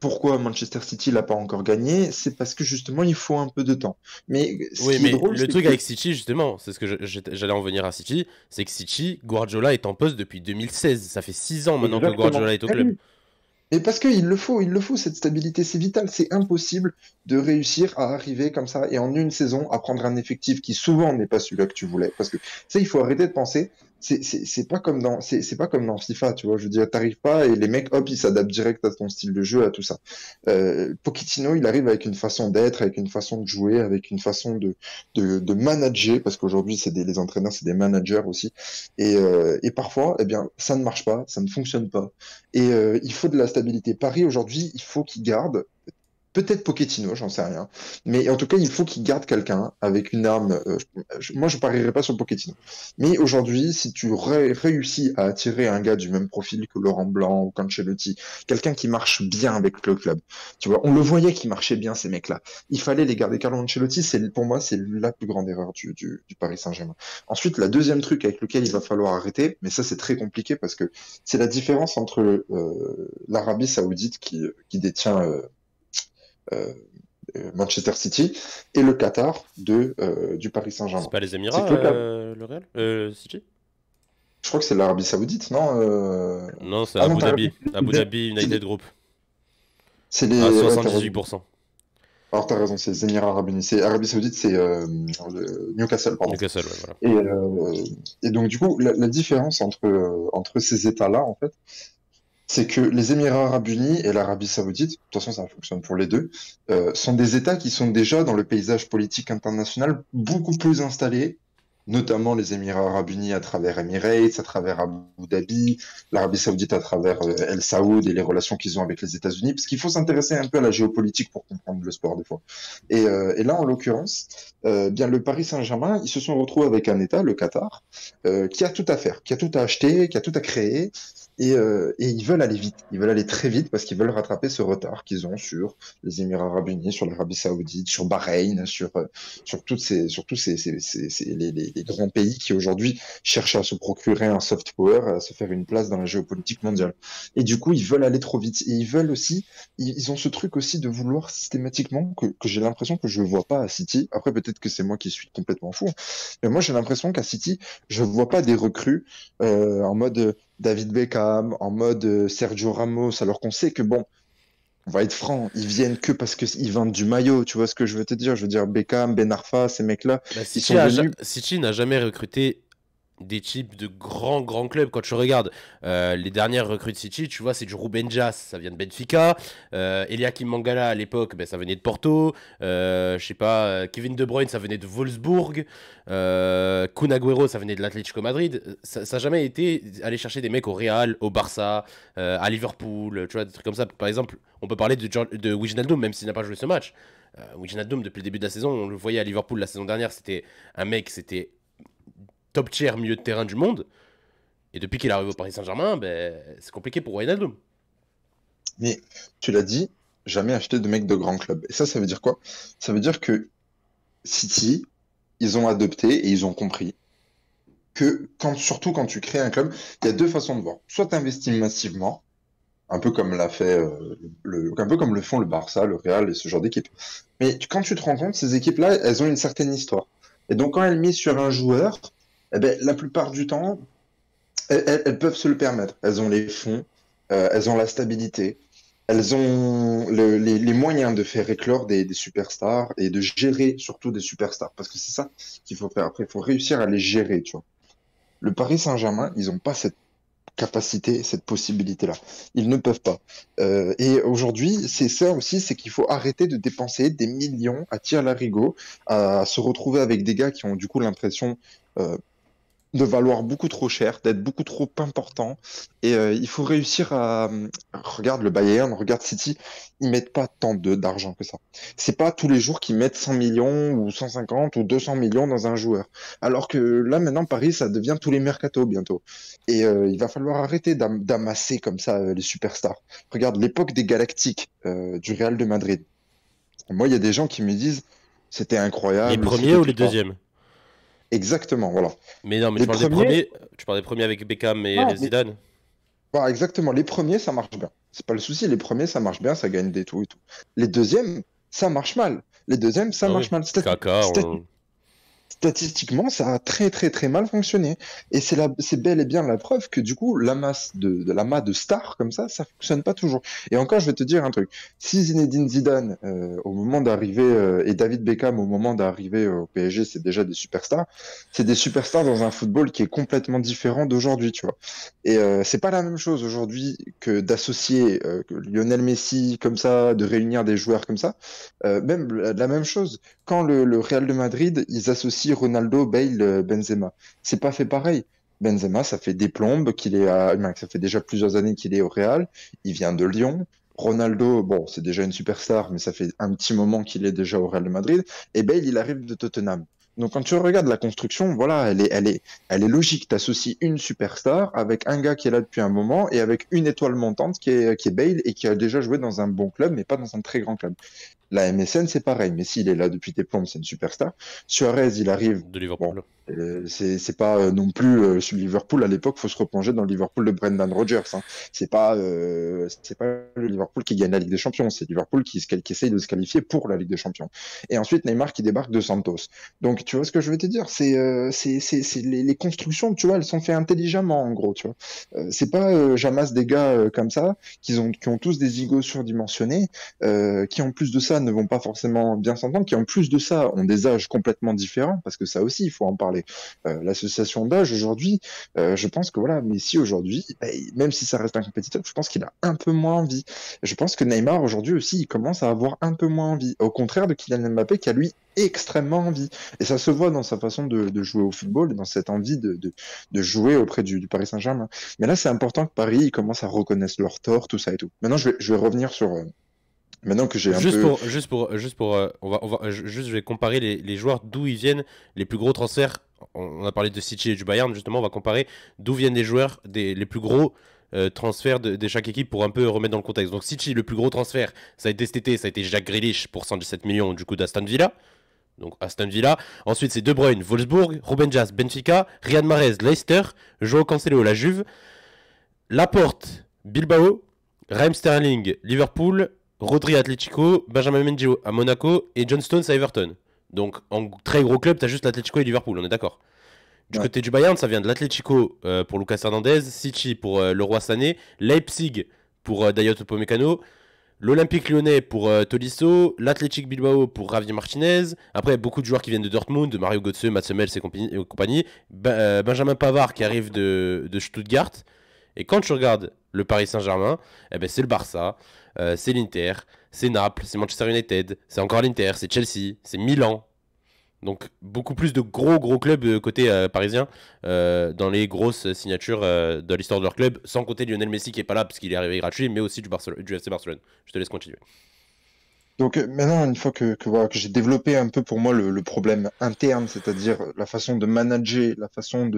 Pourquoi Manchester City l'a pas encore gagné? C'est parce que justement il faut un peu de temps. Mais le truc avec City justement, c'est ce que j'allais en venir à City, c'est que City, Guardiola est en poste depuis 2016. Ça fait 6 ans maintenant que Guardiola est au club. Et parce qu'il le faut cette stabilité, c'est vital. C'est impossible de réussir à arriver comme ça et en une saison à prendre un effectif qui souvent n'est pas celui-là que tu voulais. Parce que ça, il faut arrêter de penser. C'est pas comme dans FIFA, tu vois. Je veux dire, t'arrives pas et les mecs, hop, ils s'adaptent direct à ton style de jeu, à tout ça. Pochettino, il arrive avec une façon d'être, avec une façon de jouer, avec une façon de manager, parce qu'aujourd'hui, les entraîneurs, c'est des managers aussi. Et parfois, eh bien, ça ne marche pas, ça ne fonctionne pas. Et il faut de la stabilité. Paris aujourd'hui, il faut qu'il garde. Peut-être Pochettino, j'en sais rien. Mais en tout cas, il faut qu'il garde quelqu'un avec une arme. Moi, je parierais pas sur Pochettino. Mais aujourd'hui, si tu réussis à attirer un gars du même profil que Laurent Blanc ou Ancelotti, quelqu'un qui marche bien avec le club, tu vois, on le voyait qui marchait bien, ces mecs-là. Il fallait les garder. Carlo Ancelotti, pour moi, c'est la plus grande erreur du Paris Saint-Germain. Ensuite, la deuxième truc avec lequel il va falloir arrêter, mais ça, c'est très compliqué parce que c'est la différence entre l'Arabie Saoudite qui détient... Manchester City et le Qatar du Paris Saint-Germain. C'est pas les Émirats, le Real City ? Je crois que c'est l'Arabie Saoudite, non Non, c'est Abu Dhabi United Group. C'est les... à 78%. Alors t'as raison, c'est les Émirats Arabes Unis. C'est Arabie Saoudite, c'est Newcastle, pardon. Newcastle, ouais, voilà. Et donc du coup, la différence entre ces États-là, en fait, c'est que les Émirats Arabes Unis et l'Arabie Saoudite, de toute façon ça fonctionne pour les deux, sont des États qui sont déjà dans le paysage politique international beaucoup plus installés, notamment les Émirats Arabes Unis à travers Emirates, à travers Abu Dhabi, l'Arabie Saoudite à travers El Saoud et les relations qu'ils ont avec les États-Unis, parce qu'il faut s'intéresser un peu à la géopolitique pour comprendre le sport des fois. Et là, en l'occurrence, le Paris Saint-Germain, ils se sont retrouvés avec un État, le Qatar, qui a tout à faire, qui a tout à acheter, qui a tout à créer. Et ils veulent aller vite, ils veulent aller très vite parce qu'ils veulent rattraper ce retard qu'ils ont sur les Émirats Arabes Unis, sur l'Arabie Saoudite, sur Bahreïn, sur tous les grands pays qui aujourd'hui cherchent à se procurer un soft power, à se faire une place dans la géopolitique mondiale. Et du coup, ils veulent aller trop vite. Et ils veulent aussi, ils ont ce truc aussi de vouloir systématiquement, que j'ai l'impression que je ne vois pas à City. Après, peut-être que c'est moi qui suis complètement fou, mais moi j'ai l'impression qu'à City, je ne vois pas des recrues en mode... David Beckham, en mode Sergio Ramos, alors qu'on sait que, bon, on va être franc, ils viennent que parce qu'ils vendent du maillot, tu vois ce que je veux te dire ? Je veux dire, Beckham, Ben Arfa, ces mecs-là, ils sont venus... City n'a jamais recruté des types de grands clubs. Quand tu regardes les dernières recrues de City, tu vois, c'est du Ruben Dias, ça vient de Benfica. Eliakim Mangala à l'époque, ben, ça venait de Porto. Je sais pas, Kevin De Bruyne, ça venait de Wolfsburg. Kun Agüero, ça venait de l'Atlético Madrid. Ça n'a jamais été aller chercher des mecs au Real, au Barça, à Liverpool, tu vois, des trucs comme ça. Par exemple, on peut parler de Wijnaldum, même s'il n'a pas joué ce match. Wijnaldum, depuis le début de la saison, on le voyait à Liverpool la saison dernière, c'était un mec, c'était top tier milieu de terrain du monde, et depuis qu'il arrive au Paris Saint-Germain, ben, c'est compliqué pour Wijnaldum. Mais tu l'as dit, jamais acheté de mec de grand club. Et ça, ça veut dire quoi? Ça veut dire que City, ils ont adopté et ils ont compris que, surtout quand tu crées un club, il y a deux façons de voir. Soit tu investis massivement, un peu comme l'a fait, un peu comme le font le Barça, le Real et ce genre d'équipe. Mais quand tu te rends compte, ces équipes-là, elles ont une certaine histoire. Et donc quand elles misent sur un joueur, eh ben, la plupart du temps, elles peuvent se le permettre. Elles ont les fonds, elles ont la stabilité, elles ont les moyens de faire éclore des superstars et de gérer surtout des superstars. Parce que c'est ça qu'il faut faire après, il faut réussir à les gérer, tu vois. Le Paris Saint-Germain, ils n'ont pas cette capacité, cette possibilité-là. Ils ne peuvent pas. Et aujourd'hui, c'est ça aussi, c'est qu'il faut arrêter de dépenser des millions à tire-larigot, à se retrouver avec des gars qui ont du coup l'impression de valoir beaucoup trop cher, d'être beaucoup trop important. Et il faut réussir à... Regarde le Bayern, regarde City, ils mettent pas tant d'argent que ça. C'est pas tous les jours qu'ils mettent 100 millions ou 150 ou 200 millions dans un joueur. Alors que là, maintenant, Paris, ça devient tous les mercatos bientôt. Et il va falloir arrêter d'amasser comme ça les superstars. Regarde l'époque des Galactiques du Real de Madrid. Moi, il y a des gens qui me disent « C'était incroyable. » Les premiers ou les deuxièmes ? Exactement, voilà. Mais non, mais tu parles des premiers avec Beckham et Zidane. Bah, exactement, les premiers, ça marche bien. C'est pas le souci, les premiers, ça marche bien, ça gagne des tout et tout. Les deuxièmes, ça marche mal. Statistiquement, ça a très mal fonctionné. Et c'est bel et bien la preuve que du coup, l'amas de stars comme ça, ça fonctionne pas toujours. Et encore, je vais te dire un truc. Si Zinedine Zidane, au moment d'arriver, et David Beckham, au moment d'arriver au PSG, c'est déjà des superstars, c'est des superstars dans un football qui est complètement différent d'aujourd'hui, tu vois. Et c'est pas la même chose aujourd'hui que d'associer Lionel Messi comme ça, de réunir des joueurs comme ça. Même la même chose, quand le Real de Madrid, ils associent Ronaldo, Bale, Benzema. C'est pas fait pareil. Benzema, ça fait des plombes qu'il est à... ça fait déjà plusieurs années qu'il est au Real. Il vient de Lyon. Ronaldo, bon, c'est déjà une superstar, mais ça fait un petit moment qu'il est déjà au Real de Madrid. Et Bale, il arrive de Tottenham. Donc quand tu regardes la construction, voilà, elle est logique. Tu associes une superstar avec un gars qui est là depuis un moment et avec une étoile montante qui est Bale et qui a déjà joué dans un bon club, mais pas dans un très grand club. La MSN, c'est pareil. Mais s'il est là depuis tes plombes, c'est une superstar. Suarez, il arrive de Liverpool. Bon, c'est pas non plus sur Liverpool à l'époque. Faut se replonger dans le Liverpool de Brendan Rodgers. Hein. C'est pas le Liverpool qui gagne la Ligue des Champions. C'est Liverpool qui essaye de se qualifier pour la Ligue des Champions. Et ensuite Neymar qui débarque de Santos. Donc tu vois ce que je veux te dire, c'est les constructions. Tu vois, elles sont faites intelligemment en gros. Tu vois, c'est pas j'amasse des gars comme ça qui ont tous des égos surdimensionnés, qui en plus de ça ne vont pas forcément bien s'entendre, qui en plus de ça ont des âges complètement différents, parce que ça aussi il faut en parler. L'association d'âge aujourd'hui, je pense que voilà, Messi aujourd'hui, même si ça reste un compétiteur, je pense qu'il a un peu moins envie. Je pense que Neymar aujourd'hui aussi, il commence à avoir un peu moins envie, au contraire de Kylian Mbappé qui a lui extrêmement envie, et ça se voit dans sa façon de jouer au football, dans cette envie de jouer auprès du Paris Saint-Germain. Mais là c'est important que Paris il commence à reconnaître leur tort, tout ça et tout. Maintenant je vais revenir sur... Maintenant que j'ai un peu... je vais comparer les joueurs d'où ils viennent, les plus gros transferts. On a parlé de City et du Bayern, justement, on va comparer d'où viennent les joueurs, les plus gros transferts de chaque équipe pour un peu remettre dans le contexte. Donc City, le plus gros transfert, ça a été cet été, ça a été Jack Grealish pour 117 millions du coup d'Aston Villa. Donc Aston Villa. Ensuite c'est De Bruyne, Wolfsburg, Ruben Dias, Benfica, Riyad Mahrez, Leicester, João Cancelo, la Juve, Laporte, Bilbao, Raheem Sterling, Liverpool, Rodri à Atlético, Benjamin Mendy à Monaco et John Stones à Everton. Donc en très gros club, t'as juste l'Atlético et Liverpool, on est d'accord. Du côté du Bayern, ça vient de l'Atlético pour Lucas Hernandez, City pour Leroy Sané, Leipzig pour Dayot Upamecano, l'Olympique Lyonnais pour Tolisso, l'Athletic Bilbao pour Javier Martinez, après beaucoup de joueurs qui viennent de Dortmund, de Mario Götze, Mats Hummels et compagnie, Benjamin Pavard qui arrive de Stuttgart, et quand tu regardes le Paris Saint-Germain, eh ben c'est le Barça, c'est l'Inter, c'est Naples, c'est Manchester United, c'est encore l'Inter, c'est Chelsea, c'est Milan. Donc beaucoup plus de gros clubs côté parisien dans les grosses signatures de l'histoire de leur club, sans compter Lionel Messi qui n'est pas là parce qu'il est arrivé gratuit, mais aussi du FC Barcelone. Je te laisse continuer. Donc maintenant, une fois que j'ai développé un peu pour moi le problème interne, c'est-à-dire la façon de manager, la façon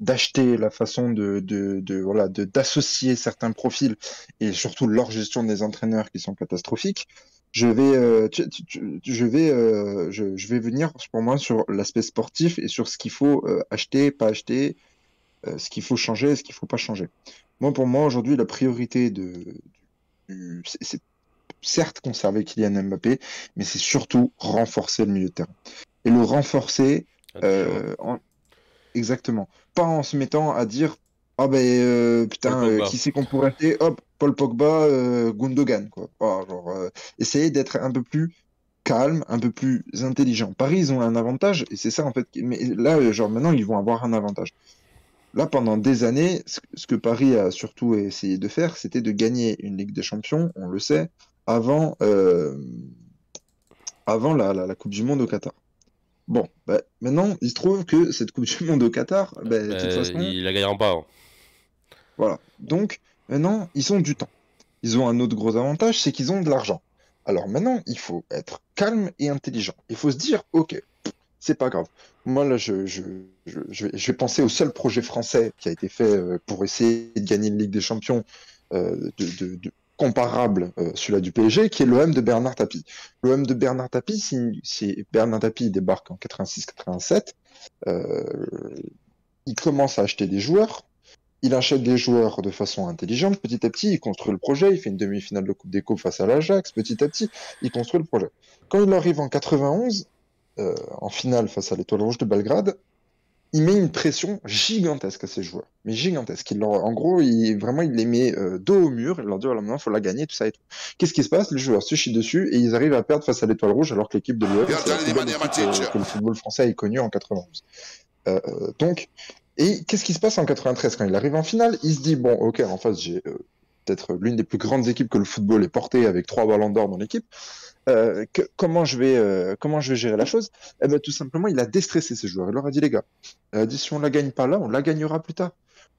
d'acheter, la façon d'associer certains profils, et surtout leur gestion des entraîneurs qui sont catastrophiques, je vais venir pour moi sur l'aspect sportif et sur ce qu'il faut acheter, pas acheter, ce qu'il faut changer, ce qu'il faut pas changer. Moi, pour moi, aujourd'hui, la priorité c'est certes conserver Kylian Mbappé, mais c'est surtout renforcer le milieu de terrain. Et le renforcer, exactement. Pas en se mettant à dire « Ah oh ben, putain, qui c'est qu'on pourrait acheter ?» Hop, Paul Pogba, Gundogan, quoi. Oh, genre, essayer d'être un peu plus calme, un peu plus intelligent. Paris, ils ont un avantage, et c'est ça, en fait. Mais là, genre, maintenant, ils vont avoir un avantage. Là, pendant des années, ce que Paris a surtout essayé de faire, c'était de gagner une Ligue des Champions, on le sait, avant la Coupe du Monde au Qatar. Bon, bah, maintenant, il se trouve que cette Coupe du Monde au Qatar, de toute façon, ils la gagneront pas. Hein. Voilà. Donc, maintenant, ils ont du temps. Ils ont un autre gros avantage, c'est qu'ils ont de l'argent. Alors maintenant, il faut être calme et intelligent. Il faut se dire, ok, c'est pas grave. Moi, là, je vais penser au seul projet français qui a été fait pour essayer de gagner une Ligue des Champions comparable celui-là du PSG, qui est l'OM de Bernard Tapie. L'OM de Bernard Tapie, si Bernard Tapie débarque en 86-87, il commence à acheter des joueurs, il achète des joueurs de façon intelligente, petit à petit, il construit le projet, il fait une demi-finale de Coupe des Coupes face à l'Ajax, petit à petit, il construit le projet. Quand il arrive en 91, en finale face à l'Étoile Rouge de Belgrade, il met une pression gigantesque à ses joueurs, mais gigantesque. En gros, il les met dos au mur, il leur dit oh là, maintenant, il faut la gagner, tout ça et tout. Qu'est-ce qui se passe? Les joueurs se chient dessus et ils arrivent à perdre face à l'Étoile Rouge, alors que l'équipe de l'OM, que le football français est connu en 91. Et qu'est-ce qui se passe en 93 quand il arrive en finale? Il se dit bon, ok, en face, j'ai peut-être l'une des plus grandes équipes que le football ait portée, avec 3 ballons d'or dans l'équipe. Comment je vais gérer la chose? Eh ben, tout simplement, il a déstressé ses joueurs. Il leur a dit, les gars, si on la gagne pas là, on la gagnera plus tard.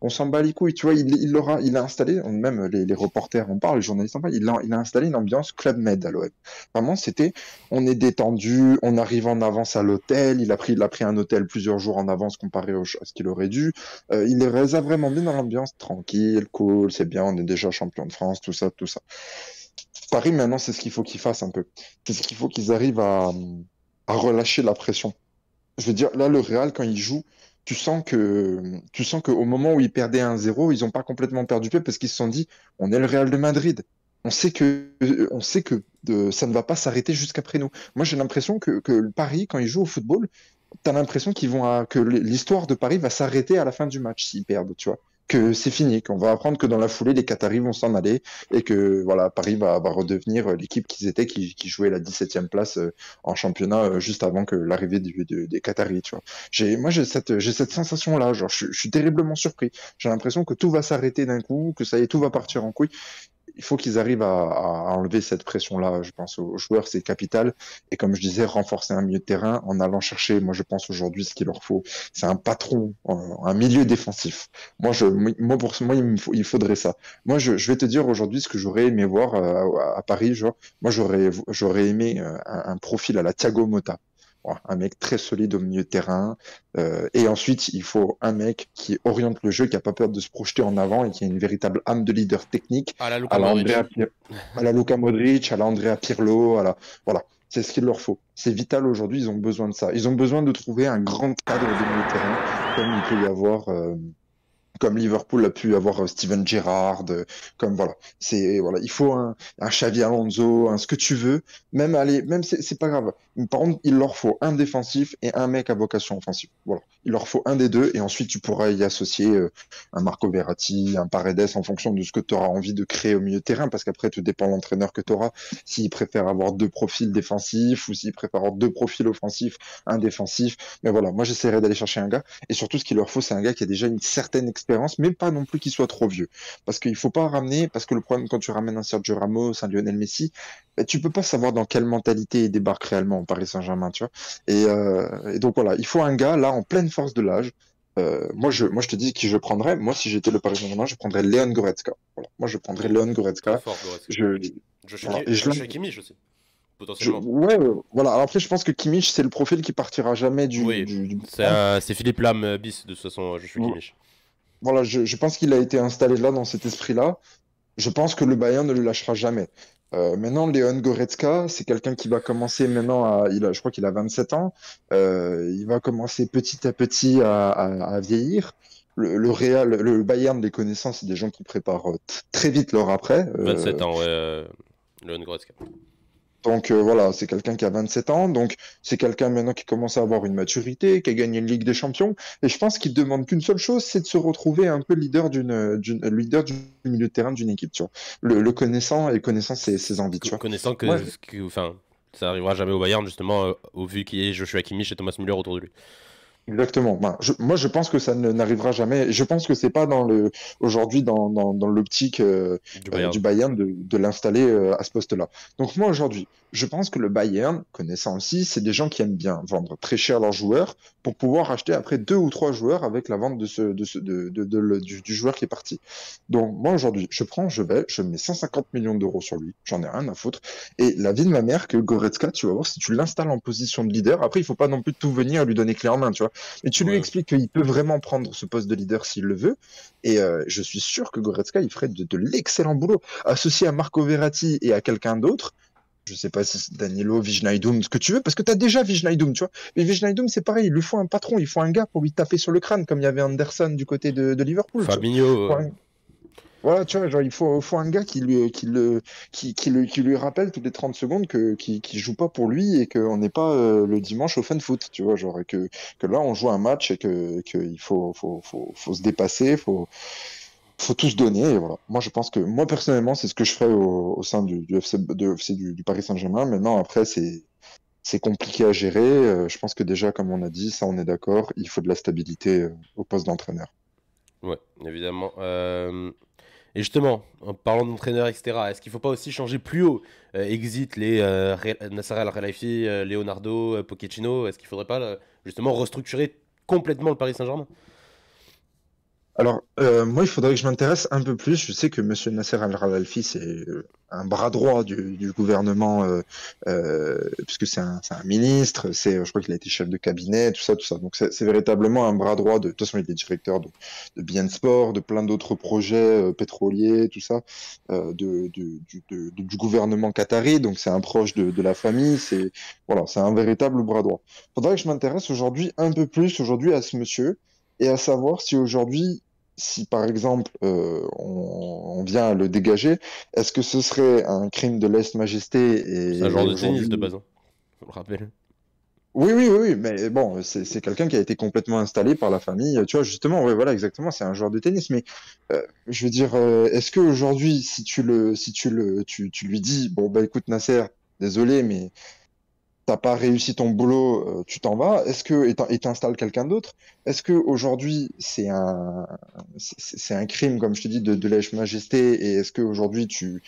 On s'en bat les couilles. Tu vois, il a installé, même les reporters en parlent, les journalistes en parlent, il a installé une ambiance Club Med à l'OM. Vraiment, c'était, on est détendu, on arrive en avance à l'hôtel, il a pris un hôtel plusieurs jours en avance comparé à ce qu'il aurait dû. Il les a vraiment mis dans l'ambiance tranquille, cool, c'est bien, on est déjà champion de France, tout ça, tout ça. Paris, maintenant, c'est ce qu'il faut qu'ils fassent un peu. C'est ce qu'il faut qu'ils arrivent à relâcher la pression. Je veux dire, là, le Real, quand il joue, tu sens qu'au moment où ils perdaient 1-0, ils n'ont pas complètement perdu pied parce qu'ils se sont dit, on est le Real de Madrid. On sait que ça ne va pas s'arrêter jusqu'après nous. Moi, j'ai l'impression que Paris, quand ils jouent au football, t'as l'impression que l'histoire de Paris va s'arrêter à la fin du match s'ils perdent, tu vois. Que c'est fini, qu'on va apprendre que dans la foulée, les Qataris vont s'en aller et que voilà, Paris va redevenir l'équipe qu'ils étaient, qui jouait la 17e place en championnat juste avant que l'arrivée des Qataris. Tu vois. Moi, j'ai cette sensation-là, genre je suis terriblement surpris. J'ai l'impression que tout va s'arrêter d'un coup, que ça y est, tout va partir en couille. Il faut qu'ils arrivent à enlever cette pression-là, je pense, aux joueurs, c'est capital. Et comme je disais, renforcer un milieu de terrain en allant chercher, moi je pense aujourd'hui ce qu'il leur faut, c'est un patron, un milieu défensif. Moi, il faudrait ça. Moi, je vais te dire aujourd'hui ce que j'aurais aimé voir à Paris. Genre, moi, j'aurais aimé un profil à la Thiago Motta. Un mec très solide au milieu de terrain, et ensuite il faut un mec qui oriente le jeu, qui a pas peur de se projeter en avant et qui a une véritable âme de leader technique à la Luka Modrić, à la Andrea Pirlo, voilà, c'est ce qu'il leur faut, c'est vital aujourd'hui, ils ont besoin de ça, ils ont besoin de trouver un grand cadre de milieu de terrain comme il peut y avoir comme Liverpool a pu avoir Steven Gerrard, comme voilà, c'est voilà, il faut un Xavi Alonso, un ce que tu veux, même aller, même c'est pas grave. Par contre, il leur faut un défensif et un mec à vocation offensive. Voilà, il leur faut un des deux et ensuite tu pourras y associer un Marco Verratti, un Paredes en fonction de ce que tu auras envie de créer au milieu de terrain, parce qu'après tout dépend de l'entraîneur que tu auras. S'il préfère avoir deux profils défensifs ou s'il préfère avoir deux profils offensifs, un défensif. Mais voilà, moi j'essaierai d'aller chercher un gars et surtout ce qu'il leur faut c'est un gars qui a déjà une certaine expérience, mais pas non plus qu'il soit trop vieux, parce qu'il faut pas ramener, parce que le problème quand tu ramènes un Sergio Ramos, un Lionel Messi, ben, tu peux pas savoir dans quelle mentalité il débarque réellement au Paris Saint-Germain, tu vois. Et donc voilà, il faut un gars là en pleine force de l'âge. Moi je te dis qui je prendrais. Moi si j'étais le Paris Saint-Germain, je prendrais Leon Goretzka. Voilà. Moi je prendrais Leon Goretzka. Fort, Goretzka. Je suis Kimmich aussi. Voilà. Alors après, je pense que Kimmich, c'est le profil qui partira jamais du. Oui, c'est Philippe Lam bis, de toute façon, je suis Kimmich. Voilà, je pense qu'il a été installé là, dans cet esprit-là. Je pense que le Bayern ne le lâchera jamais. Maintenant, Leon Goretzka, c'est quelqu'un qui va commencer maintenant à. Je crois qu'il a 27 ans. Il va commencer petit à petit à vieillir. Le Bayern, les connaissances, c'est des gens qui préparent très vite leur après. 27 ans, ouais. Leon Goretzka. Donc voilà, c'est quelqu'un qui a 27 ans, donc c'est quelqu'un maintenant qui commence à avoir une maturité, qui a gagné une Ligue des Champions, et je pense qu'il demande qu'une seule chose, c'est de se retrouver un peu leader du milieu de terrain d'une équipe, tu vois. Le connaissant et connaissant ses envies, tu vois. Connaissant que, ouais. Enfin, ça n'arrivera jamais au Bayern, justement, au vu qu'il y ait Joshua Kimmich et Thomas Müller autour de lui. Exactement. Ben, moi, je pense que ça n'arrivera jamais. Je pense que c'est pas aujourd'hui dans l'optique du Bayern de l'installer à ce poste-là. Donc moi aujourd'hui, je pense que le Bayern, connaissant aussi, c'est des gens qui aiment bien vendre très cher leurs joueurs pour pouvoir acheter après 2 ou 3 joueurs avec la vente du joueur qui est parti. Donc moi aujourd'hui, je mets 150 millions d'euros sur lui. J'en ai rien à foutre. Et la vie de ma mère que Goretzka, tu vas voir si tu l'installes en position de leader. Après, il faut pas non plus tout venir lui donner clé en main, tu vois. Et tu lui expliques qu'il peut vraiment prendre ce poste de leader s'il le veut, et je suis sûr que Goretzka, il ferait de l'excellent boulot. Associé à Marco Verratti et à quelqu'un d'autre, je sais pas si c'est Danilo, Wijnaldum, ce que tu veux, parce que tu as déjà Wijnaldum, tu vois. Mais Wijnaldum, c'est pareil, il lui faut un patron, il faut un gars pour lui taper sur le crâne, comme il y avait Anderson du côté de Liverpool. Fabinho... Voilà, tu vois, genre, il faut un gars qui lui rappelle toutes les 30 secondes qu'il joue pas pour lui et qu'on n'est pas le dimanche au fan foot, tu vois, genre, et que là, on joue un match et qu'il faut se dépasser, faut tout se donner, et voilà. Moi, je pense que, moi, personnellement, c'est ce que je ferais au sein du Paris Saint-Germain. Maintenant, après, c'est compliqué à gérer. Je pense que déjà, comme on a dit, ça, on est d'accord, il faut de la stabilité au poste d'entraîneur. Ouais, évidemment. Et justement, en parlant d'entraîneurs, etc., est-ce qu'il ne faut pas aussi changer plus haut ? Exit les Nasser Al-Khelaïfi, Leonardo, Pochettino, est-ce qu'il ne faudrait pas justement restructurer complètement le Paris Saint-Germain ? Alors, moi, il faudrait que je m'intéresse un peu plus. Je sais que M. Nasser Al-Khelaïfi, c'est un bras droit du gouvernement, puisque c'est un ministre, je crois qu'il a été chef de cabinet, tout ça. Donc, c'est véritablement un bras droit. De toute façon, il est directeur de BN Sport, de plein d'autres projets pétroliers, tout ça, du gouvernement qatari. Donc, c'est un proche de la famille. C'est un véritable bras droit. Il faudrait que je m'intéresse aujourd'hui un peu plus à ce monsieur. Et à savoir si aujourd'hui, si par exemple on vient à le dégager, est-ce que ce serait un crime de lèse-majesté ? C'est un genre de tennis de base, on le rappelle. Oui, mais bon, c'est quelqu'un qui a été complètement installé par la famille, tu vois, justement, oui, voilà, exactement, c'est un joueur de tennis, mais je veux dire, est-ce qu'aujourd'hui, si tu lui dis, bon, bah écoute Nasser, désolé, mais... t'as pas réussi ton boulot, tu t'en vas. Est-ce que t'installes quelqu'un d'autre? Est-ce que aujourd'hui c'est un crime, comme je te dis, de lèse-majesté? Et est-ce que aujourd'hui tu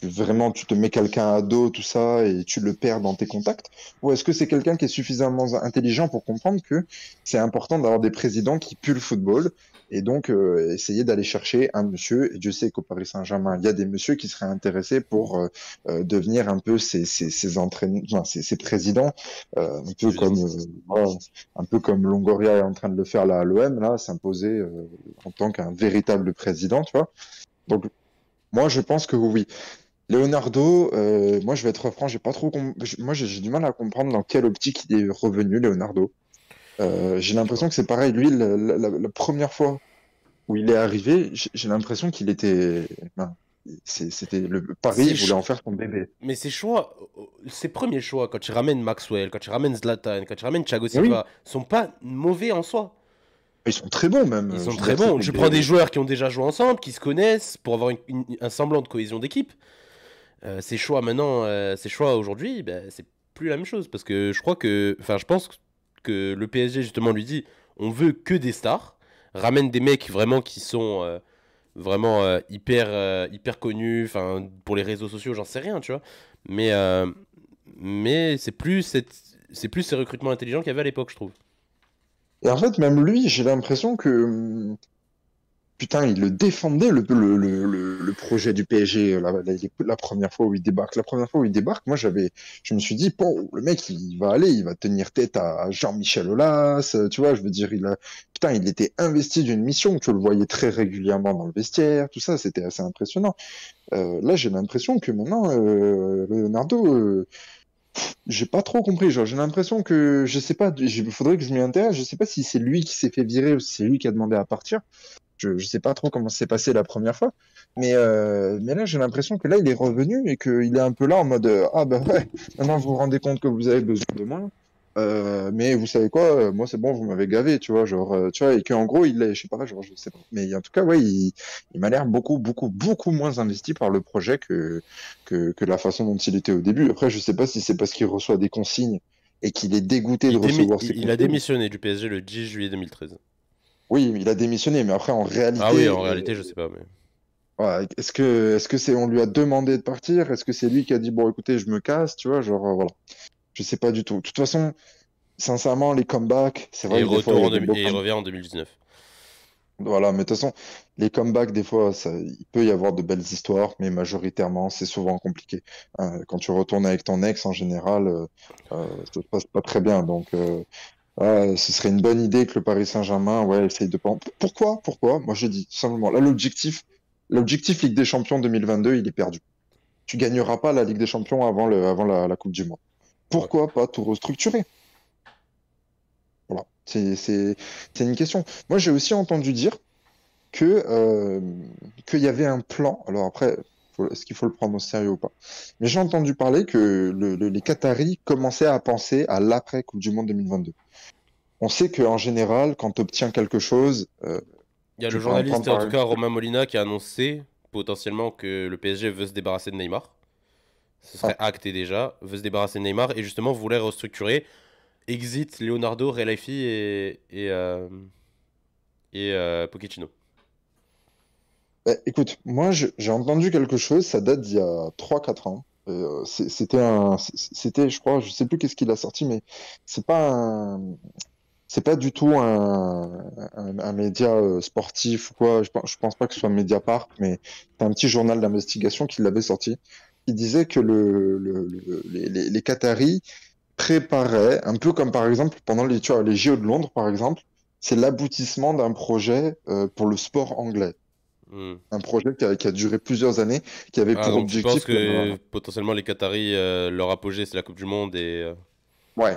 te mets quelqu'un à dos, tout ça, et tu le perds dans tes contacts? Ou est-ce que c'est quelqu'un qui est suffisamment intelligent pour comprendre que c'est important d'avoir des présidents qui puent le football? Et donc, essayer d'aller chercher un monsieur. Et Dieu sait qu'au Paris Saint-Germain, il y a des messieurs qui seraient intéressés pour devenir un peu ces entraîneurs, enfin, ces présidents, un peu comme Longoria est en train de le faire là à l'OM, là, s'imposer en tant qu'un véritable président, tu vois. Donc, moi, je pense que oui. Leonardo, moi, je vais être franc, j'ai du mal à comprendre dans quelle optique il est revenu, Leonardo. J'ai l'impression que c'est pareil, lui, la première fois où il est arrivé, j'ai l'impression qu'il était... C'était le Paris voulait en faire son bébé. Mais ses choix, ses premiers choix, quand tu ramènes Maxwell, quand tu ramènes Zlatan, quand tu ramènes Thiago Silva, sont pas mauvais en soi. Ils sont très bons même. Ils sont très bons. Tu prends des joueurs qui ont déjà joué ensemble, qui se connaissent, pour avoir un semblant de cohésion d'équipe. Ces choix maintenant, ces choix aujourd'hui, c'est plus la même chose. Parce que je crois que, enfin, je pense que le PSG justement lui dit, on veut que des stars, ramène des mecs vraiment qui sont... vraiment hyper connu, enfin pour les réseaux sociaux, j'en sais rien, tu vois, mais c'est plus ces recrutements intelligents qu'il y avait à l'époque, je trouve. Et en fait, même lui, j'ai l'impression que putain, il le défendait le projet du PSG la première fois où il débarque. La première fois où il débarque, moi je me suis dit, bon, le mec il va aller, il va tenir tête à Jean-Michel Aulas, tu vois, je veux dire, putain, il était investi d'une mission, tu le voyais très régulièrement dans le vestiaire, tout ça, c'était assez impressionnant. Là, j'ai l'impression que maintenant, Leonardo... j'ai pas trop compris, genre j'ai l'impression que, je sais pas, il faudrait que je m'y intéresse, je sais pas si c'est lui qui s'est fait virer ou si c'est lui qui a demandé à partir, je sais pas trop comment ça s'est passé la première fois, mais là j'ai l'impression que là il est revenu et qu'il est un peu là en mode ah bah ouais, maintenant vous vous rendez compte que vous avez besoin de moi, mais vous savez quoi, moi c'est bon, vous m'avez gavé, tu vois, genre, tu vois, et qu'en gros il est, je sais pas, genre je sais pas, mais en tout cas ouais, il m'a l'air beaucoup moins investi par le projet que la façon dont il était au début. Après je sais pas si c'est parce qu'il reçoit des consignes et qu'il est dégoûté de recevoir ces consignes. Il a démissionné du PSG le 10 juillet 2013. Oui, il a démissionné, mais après en réalité... Ah oui, en réalité, je sais pas. Mais... Ouais, est-ce que c'est on lui a demandé de partir? Est-ce que c'est lui qui a dit, bon, écoutez, je me casse, tu vois, genre, voilà. Je sais pas du tout. De toute façon, sincèrement, les comebacks, c'est vrai. Et il revient en 2019. Voilà, mais de toute façon, les comebacks, des fois, il peut y avoir de belles histoires, mais majoritairement, c'est souvent compliqué. Quand tu retournes avec ton ex, en général, ça se passe pas très bien, donc... ce serait une bonne idée que le Paris Saint-Germain essaye de... Pourquoi ? Moi, je dis simplement, là, l'objectif Ligue des Champions 2022, il est perdu. Tu gagneras pas la Ligue des Champions avant la Coupe du Monde. Pourquoi pas tout restructurer ? Voilà, c'est une question. Moi, j'ai aussi entendu dire qu'il y avait un plan. Alors après, est-ce qu'il faut le prendre au sérieux ou pas? Mais j'ai entendu parler que les Qataris commençaient à penser à l'après-Coupe du Monde 2022. On sait qu'en général, quand tu obtiens quelque chose... Il y a le journaliste, en tout cas Romain Molina, qui a annoncé potentiellement que le PSG veut se débarrasser de Neymar. Ce serait acté déjà, veut se débarrasser de Neymar et justement voulait restructurer. Exit Leonardo, Khelaïfi et Pochettino. Écoute, moi j'ai entendu quelque chose, ça date d'il y a 3-4 ans. C'était, je crois, je sais plus qu'est-ce qu'il a sorti, mais c'est pas du tout un média sportif ou quoi. Je pense pas que ce soit Mediapart, mais c'est un petit journal d'investigation qui l'avait sorti. Il disait que les Qataris préparaient, un peu comme par exemple pendant les JO de Londres, par exemple, c'est l'aboutissement d'un projet pour le sport anglais. Un projet qui a duré plusieurs années, qui avait pour objectif... Je pense que potentiellement les Qataris, leur apogée c'est la Coupe du Monde et... Ouais.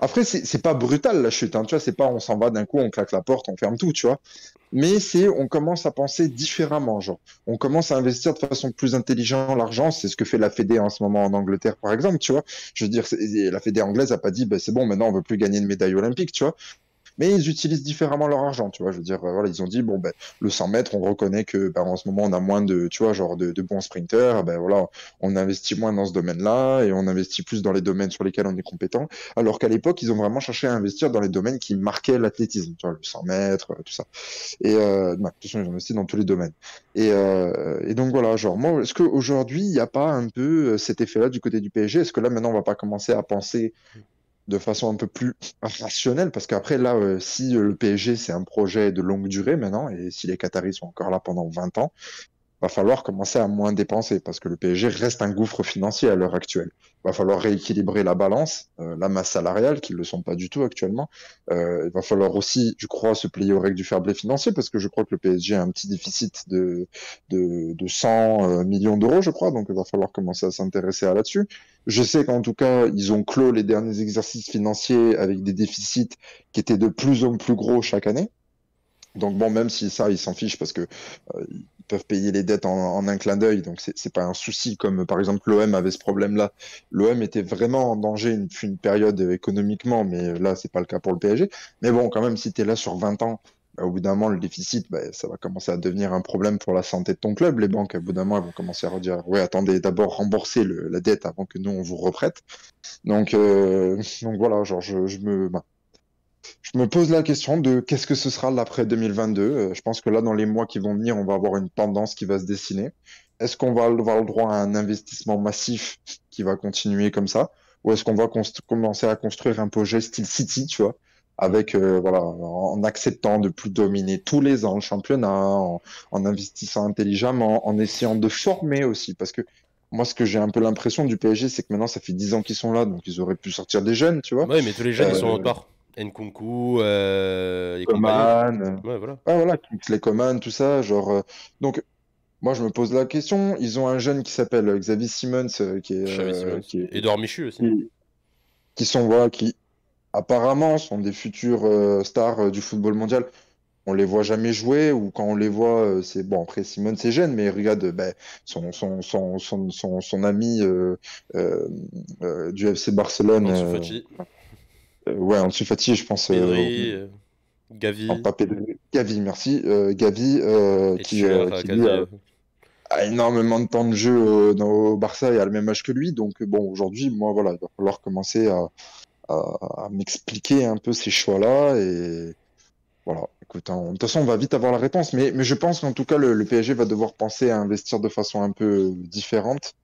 Après c'est pas brutal la chute, hein, tu vois, c'est pas on s'en va d'un coup, on claque la porte, on ferme tout, tu vois. Mais c'est on commence à penser différemment, genre. On commence à investir de façon plus intelligente l'argent, c'est ce que fait la Fédé en ce moment en Angleterre par exemple, tu vois. Je veux dire, la Fédé anglaise a pas dit c'est bon, maintenant on veut plus gagner de médaille olympique, tu vois. Mais ils utilisent différemment leur argent, tu vois, je veux dire, voilà, ils ont dit, bon, le 100 mètres, on reconnaît que, en ce moment, on a moins de, tu vois, genre, de bons sprinters, voilà, on investit moins dans ce domaine-là, et on investit plus dans les domaines sur lesquels on est compétent, alors qu'à l'époque, ils ont vraiment cherché à investir dans les domaines qui marquaient l'athlétisme, tu vois, le 100 mètres, tout ça, et, de toute façon, ils ont investi dans tous les domaines, et donc, voilà, genre, moi, est-ce qu'aujourd'hui, il n'y a pas un peu cet effet-là du côté du PSG, est-ce que là, maintenant, on va pas commencer à penser de façon un peu plus rationnelle, parce qu'après, là, si le PSG, c'est un projet de longue durée maintenant, et si les Qataris sont encore là pendant 20 ans, va falloir commencer à moins dépenser, parce que le PSG reste un gouffre financier à l'heure actuelle. Va falloir rééquilibrer la balance, la masse salariale, qui ne le sont pas du tout actuellement. Il va falloir aussi, je crois, se plier aux règles du fair play financier, parce que je crois que le PSG a un petit déficit de 100 millions d'euros, je crois, donc il va falloir commencer à s'intéresser à là-dessus. Je sais qu'en tout cas, ils ont clos les derniers exercices financiers avec des déficits qui étaient de plus en plus gros chaque année. Donc bon, même si ça, ils s'en fichent parce que ils peuvent payer les dettes en un clin d'œil, donc c'est pas un souci, comme par exemple l'OM avait ce problème-là. L'OM était vraiment en danger une période économiquement, mais là, c'est pas le cas pour le PSG. Mais bon, quand même, si t'es là sur 20 ans, au bout d'un moment, le déficit, ça va commencer à devenir un problème pour la santé de ton club. Les banques, au bout d'un moment, elles vont commencer à redire « Ouais, attendez, d'abord remboursez la dette avant que nous, on vous reprête. » Donc voilà, genre, je me pose la question de qu'est-ce que ce sera l'après 2022. Je pense que là, dans les mois qui vont venir, on va avoir une tendance qui va se dessiner. Est-ce qu'on va avoir le droit à un investissement massif qui va continuer comme ça? Ou est-ce qu'on va commencer à construire un projet style City, tu vois, avec voilà, en acceptant de plus dominer tous les ans le championnat, en investissant intelligemment, en essayant de former aussi, parce que moi ce que j'ai un peu l'impression du PSG, c'est que maintenant ça fait 10 ans qu'ils sont là, donc ils auraient pu sortir des jeunes, tu vois. Oui, mais tous les jeunes ils sont en retard. Nkunku, les Coman, ouais, voilà. Ah voilà, les Coman, tout ça, genre donc moi je me pose la question, ils ont un jeune qui s'appelle Xavi Simons qui est et Dormichu aussi. Qui sont voilà, qui apparemment sont des futurs stars du football mondial. On les voit jamais jouer, ou quand on les voit, c'est bon. Après Simone c'est jeune, mais regarde son ami du FC Barcelone. Ansu Fati. Ouais, Ansu Fati, je pense. Pedri, Gavi. Non, pas Pedri. Gavi, merci. Gavi qui a énormément de temps de jeu au Barça et a le même âge que lui. Donc bon, aujourd'hui, moi voilà, il va falloir commencer à m'expliquer un peu ces choix-là, et voilà, écoute, de toute façon on va vite avoir la réponse, mais je pense qu'en tout cas le PSG va devoir penser à investir de façon un peu différente,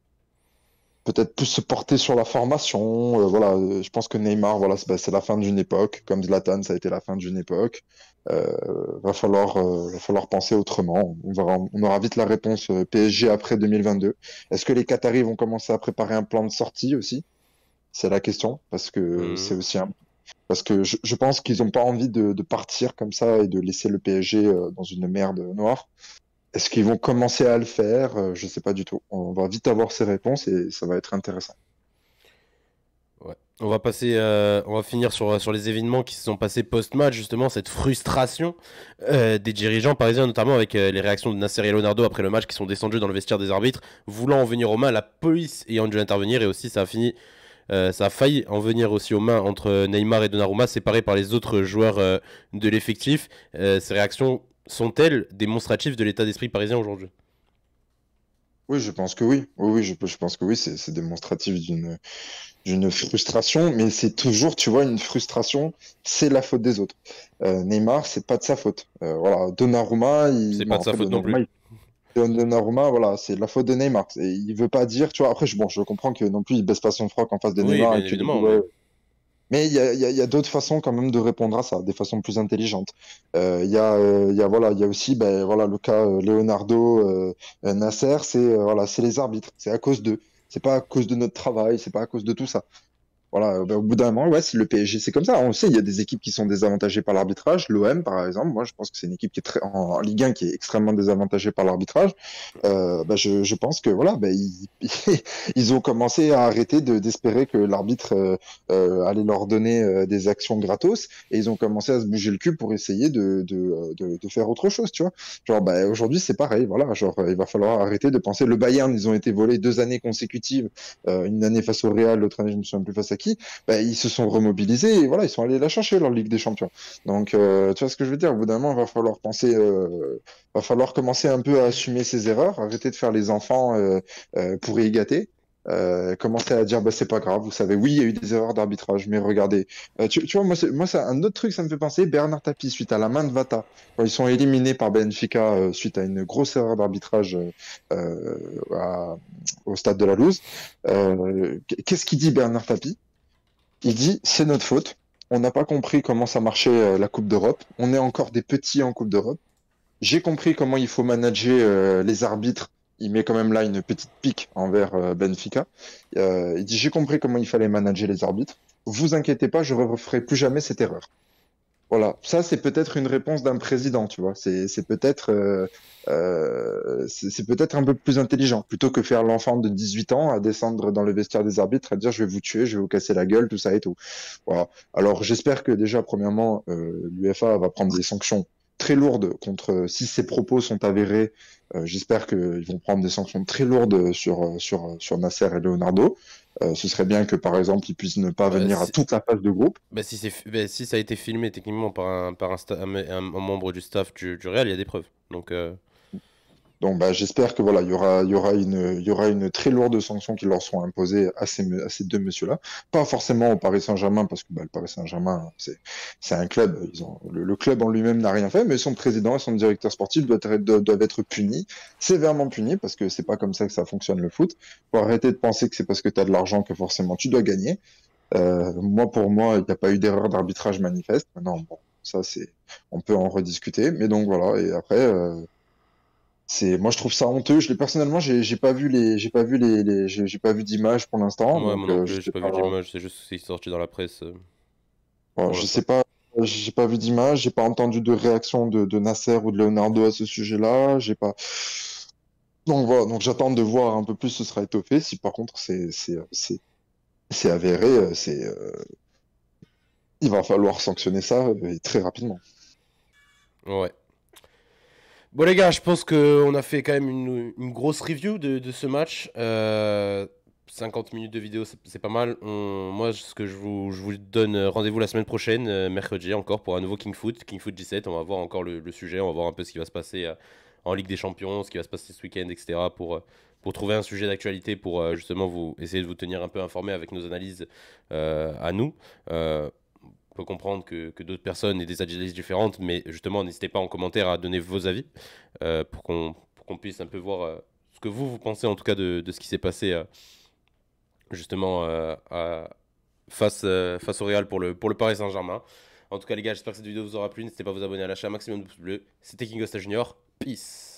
peut-être plus se porter sur la formation, voilà, je pense que Neymar, voilà, c'est la fin d'une époque, comme Zlatan ça a été la fin d'une époque, va falloir penser autrement, on aura vite la réponse PSG après 2022, est-ce que les Qataris vont commencer à préparer un plan de sortie aussi? C'est la question, parce que c'est aussi un... parce que je pense qu'ils n'ont pas envie de partir comme ça et de laisser le PSG dans une merde noire. Est-ce qu'ils vont commencer à le faire? Je ne sais pas du tout. On va vite avoir ces réponses et ça va être intéressant. Ouais. On va passer, on va finir sur les événements qui se sont passés post-match, justement, cette frustration des dirigeants parisiens, notamment avec les réactions de Nasser et Leonardo après le match, qui sont descendus dans le vestiaire des arbitres, voulant en venir aux mains, la police ayant dû intervenir, et aussi ça a fini... ça a failli en venir aussi aux mains entre Neymar et Donnarumma, séparés par les autres joueurs de l'effectif. Ces réactions sont-elles démonstratives de l'état d'esprit parisien aujourd'hui? Oui, je pense que oui. Oui, je pense que oui, c'est démonstratif d'une frustration, mais c'est toujours, tu vois, une frustration, c'est la faute des autres. Neymar, c'est pas de sa faute. Voilà, Donnarumma, c'est pas de sa faute non plus. Donnarumma, voilà, c'est la faute de Neymar. Et il veut pas dire, tu vois. Après, bon, je comprends que non plus, il baisse pas son froc en face de Neymar. Oui, mais il y a d'autres façons quand même de répondre à ça, des façons plus intelligentes. Il y a aussi, voilà, le cas Leonardo, Nasser, c'est les arbitres. C'est à cause d'eux. C'est pas à cause de notre travail. C'est pas à cause de tout ça. Voilà, au bout d'un moment, ouais, le PSG, c'est comme ça. On le sait, il y a des équipes qui sont désavantagées par l'arbitrage. L'OM, par exemple, moi, je pense que c'est une équipe qui est en Ligue 1 qui est extrêmement désavantagée par l'arbitrage. Je pense que voilà, ils ont commencé à arrêter d'espérer que l'arbitre allait leur donner des actions gratos, et ils ont commencé à se bouger le cul pour essayer de faire autre chose, tu vois. Genre, aujourd'hui, c'est pareil. Voilà, genre, il va falloir arrêter de penser. Le Bayern, ils ont été volés 2 années consécutives, une année face au Real, l'autre année, je me souviens plus face à qui. Ils se sont remobilisés et voilà, ils sont allés la chercher, leur Ligue des Champions. Donc, tu vois ce que je veux dire, au bout d'un moment, il va falloir penser, va falloir commencer un peu à assumer ses erreurs, arrêter de faire les enfants pour y gâter, commencer à dire, c'est pas grave, vous savez, oui, il y a eu des erreurs d'arbitrage, mais regardez. Tu vois, moi ça, un autre truc, ça me fait penser, Bernard Tapie, suite à la main de Vata, quand ils sont éliminés par Benfica suite à une grosse erreur d'arbitrage au stade de la Luz. Qu'est-ce qu'il dit, Bernard Tapie? Il dit, c'est notre faute, on n'a pas compris comment ça marchait la Coupe d'Europe, on est encore des petits en Coupe d'Europe, j'ai compris comment il faut manager les arbitres, il met quand même là une petite pique envers Benfica, il dit j'ai compris comment il fallait manager les arbitres, vous inquiétez pas, je ne referai plus jamais cette erreur. Voilà, ça c'est peut-être une réponse d'un président, tu vois, c'est peut-être un peu plus intelligent, plutôt que faire l'enfant de 18 ans à descendre dans le vestiaire des arbitres à dire je vais vous tuer, je vais vous casser la gueule, tout ça et tout. Voilà. Alors j'espère que déjà, premièrement, l'UEFA va prendre des sanctions très lourde contre, si ces propos sont avérés, j'espère qu'ils vont prendre des sanctions très lourdes sur Nasser et Leonardo. Ce serait bien que, par exemple, ils puissent ne pas venir à toute la phase de groupe. Si ça a été filmé techniquement par un membre du staff du Real, il y a des preuves. Donc, j'espère que voilà, il y aura une très lourde sanction qui leur sera imposée à ces deux messieurs-là. Pas forcément au Paris Saint-Germain, parce que le Paris Saint-Germain, c'est un club. Le club en lui-même n'a rien fait, mais son président et son directeur sportif doivent être punis, sévèrement punis, parce que c'est pas comme ça que ça fonctionne le foot. Faut arrêter de penser que c'est parce que tu as de l'argent que forcément tu dois gagner. Pour moi, il n'y a pas eu d'erreur d'arbitrage manifeste. Maintenant, bon, ça c'est, on peut en rediscuter. Mais donc voilà, et après. Moi je trouve ça honteux. Personnellement, j'ai pas vu d'image pour l'instant. Ouais, moi non plus, j'ai pas vu d'image. C'est juste c'est sorti dans la presse. J'ai pas vu d'image. J'ai pas entendu de réaction de Nasser ou de Leonardo à ce sujet-là. J'ai pas. Donc voilà. Donc j'attends de voir un peu plus. Ce sera étoffé. Si par contre c'est avéré, il va falloir sanctionner ça et très rapidement. Ouais. Bon les gars, je pense qu'on a fait quand même une grosse review de ce match. 50 minutes de vidéo, c'est pas mal. Moi, ce que je vous donne rendez-vous la semaine prochaine, mercredi encore, pour un nouveau Quimg Foot, Quimg Foot 17. On va voir encore le sujet, on va voir un peu ce qui va se passer en Ligue des Champions, ce qui va se passer ce week-end, etc. Pour trouver un sujet d'actualité, pour justement essayer de vous tenir un peu informé avec nos analyses à nous. On peut comprendre que d'autres personnes aient des analyses différentes, mais justement, n'hésitez pas en commentaire à donner vos avis pour qu'on puisse un peu voir ce que vous pensez en tout cas de ce qui s'est passé justement face au Real pour le Paris Saint-Germain. En tout cas, les gars, j'espère que cette vidéo vous aura plu. N'hésitez pas à vous abonner, à lâcher un maximum de pouces bleus. C'était Quimg Junior. Peace.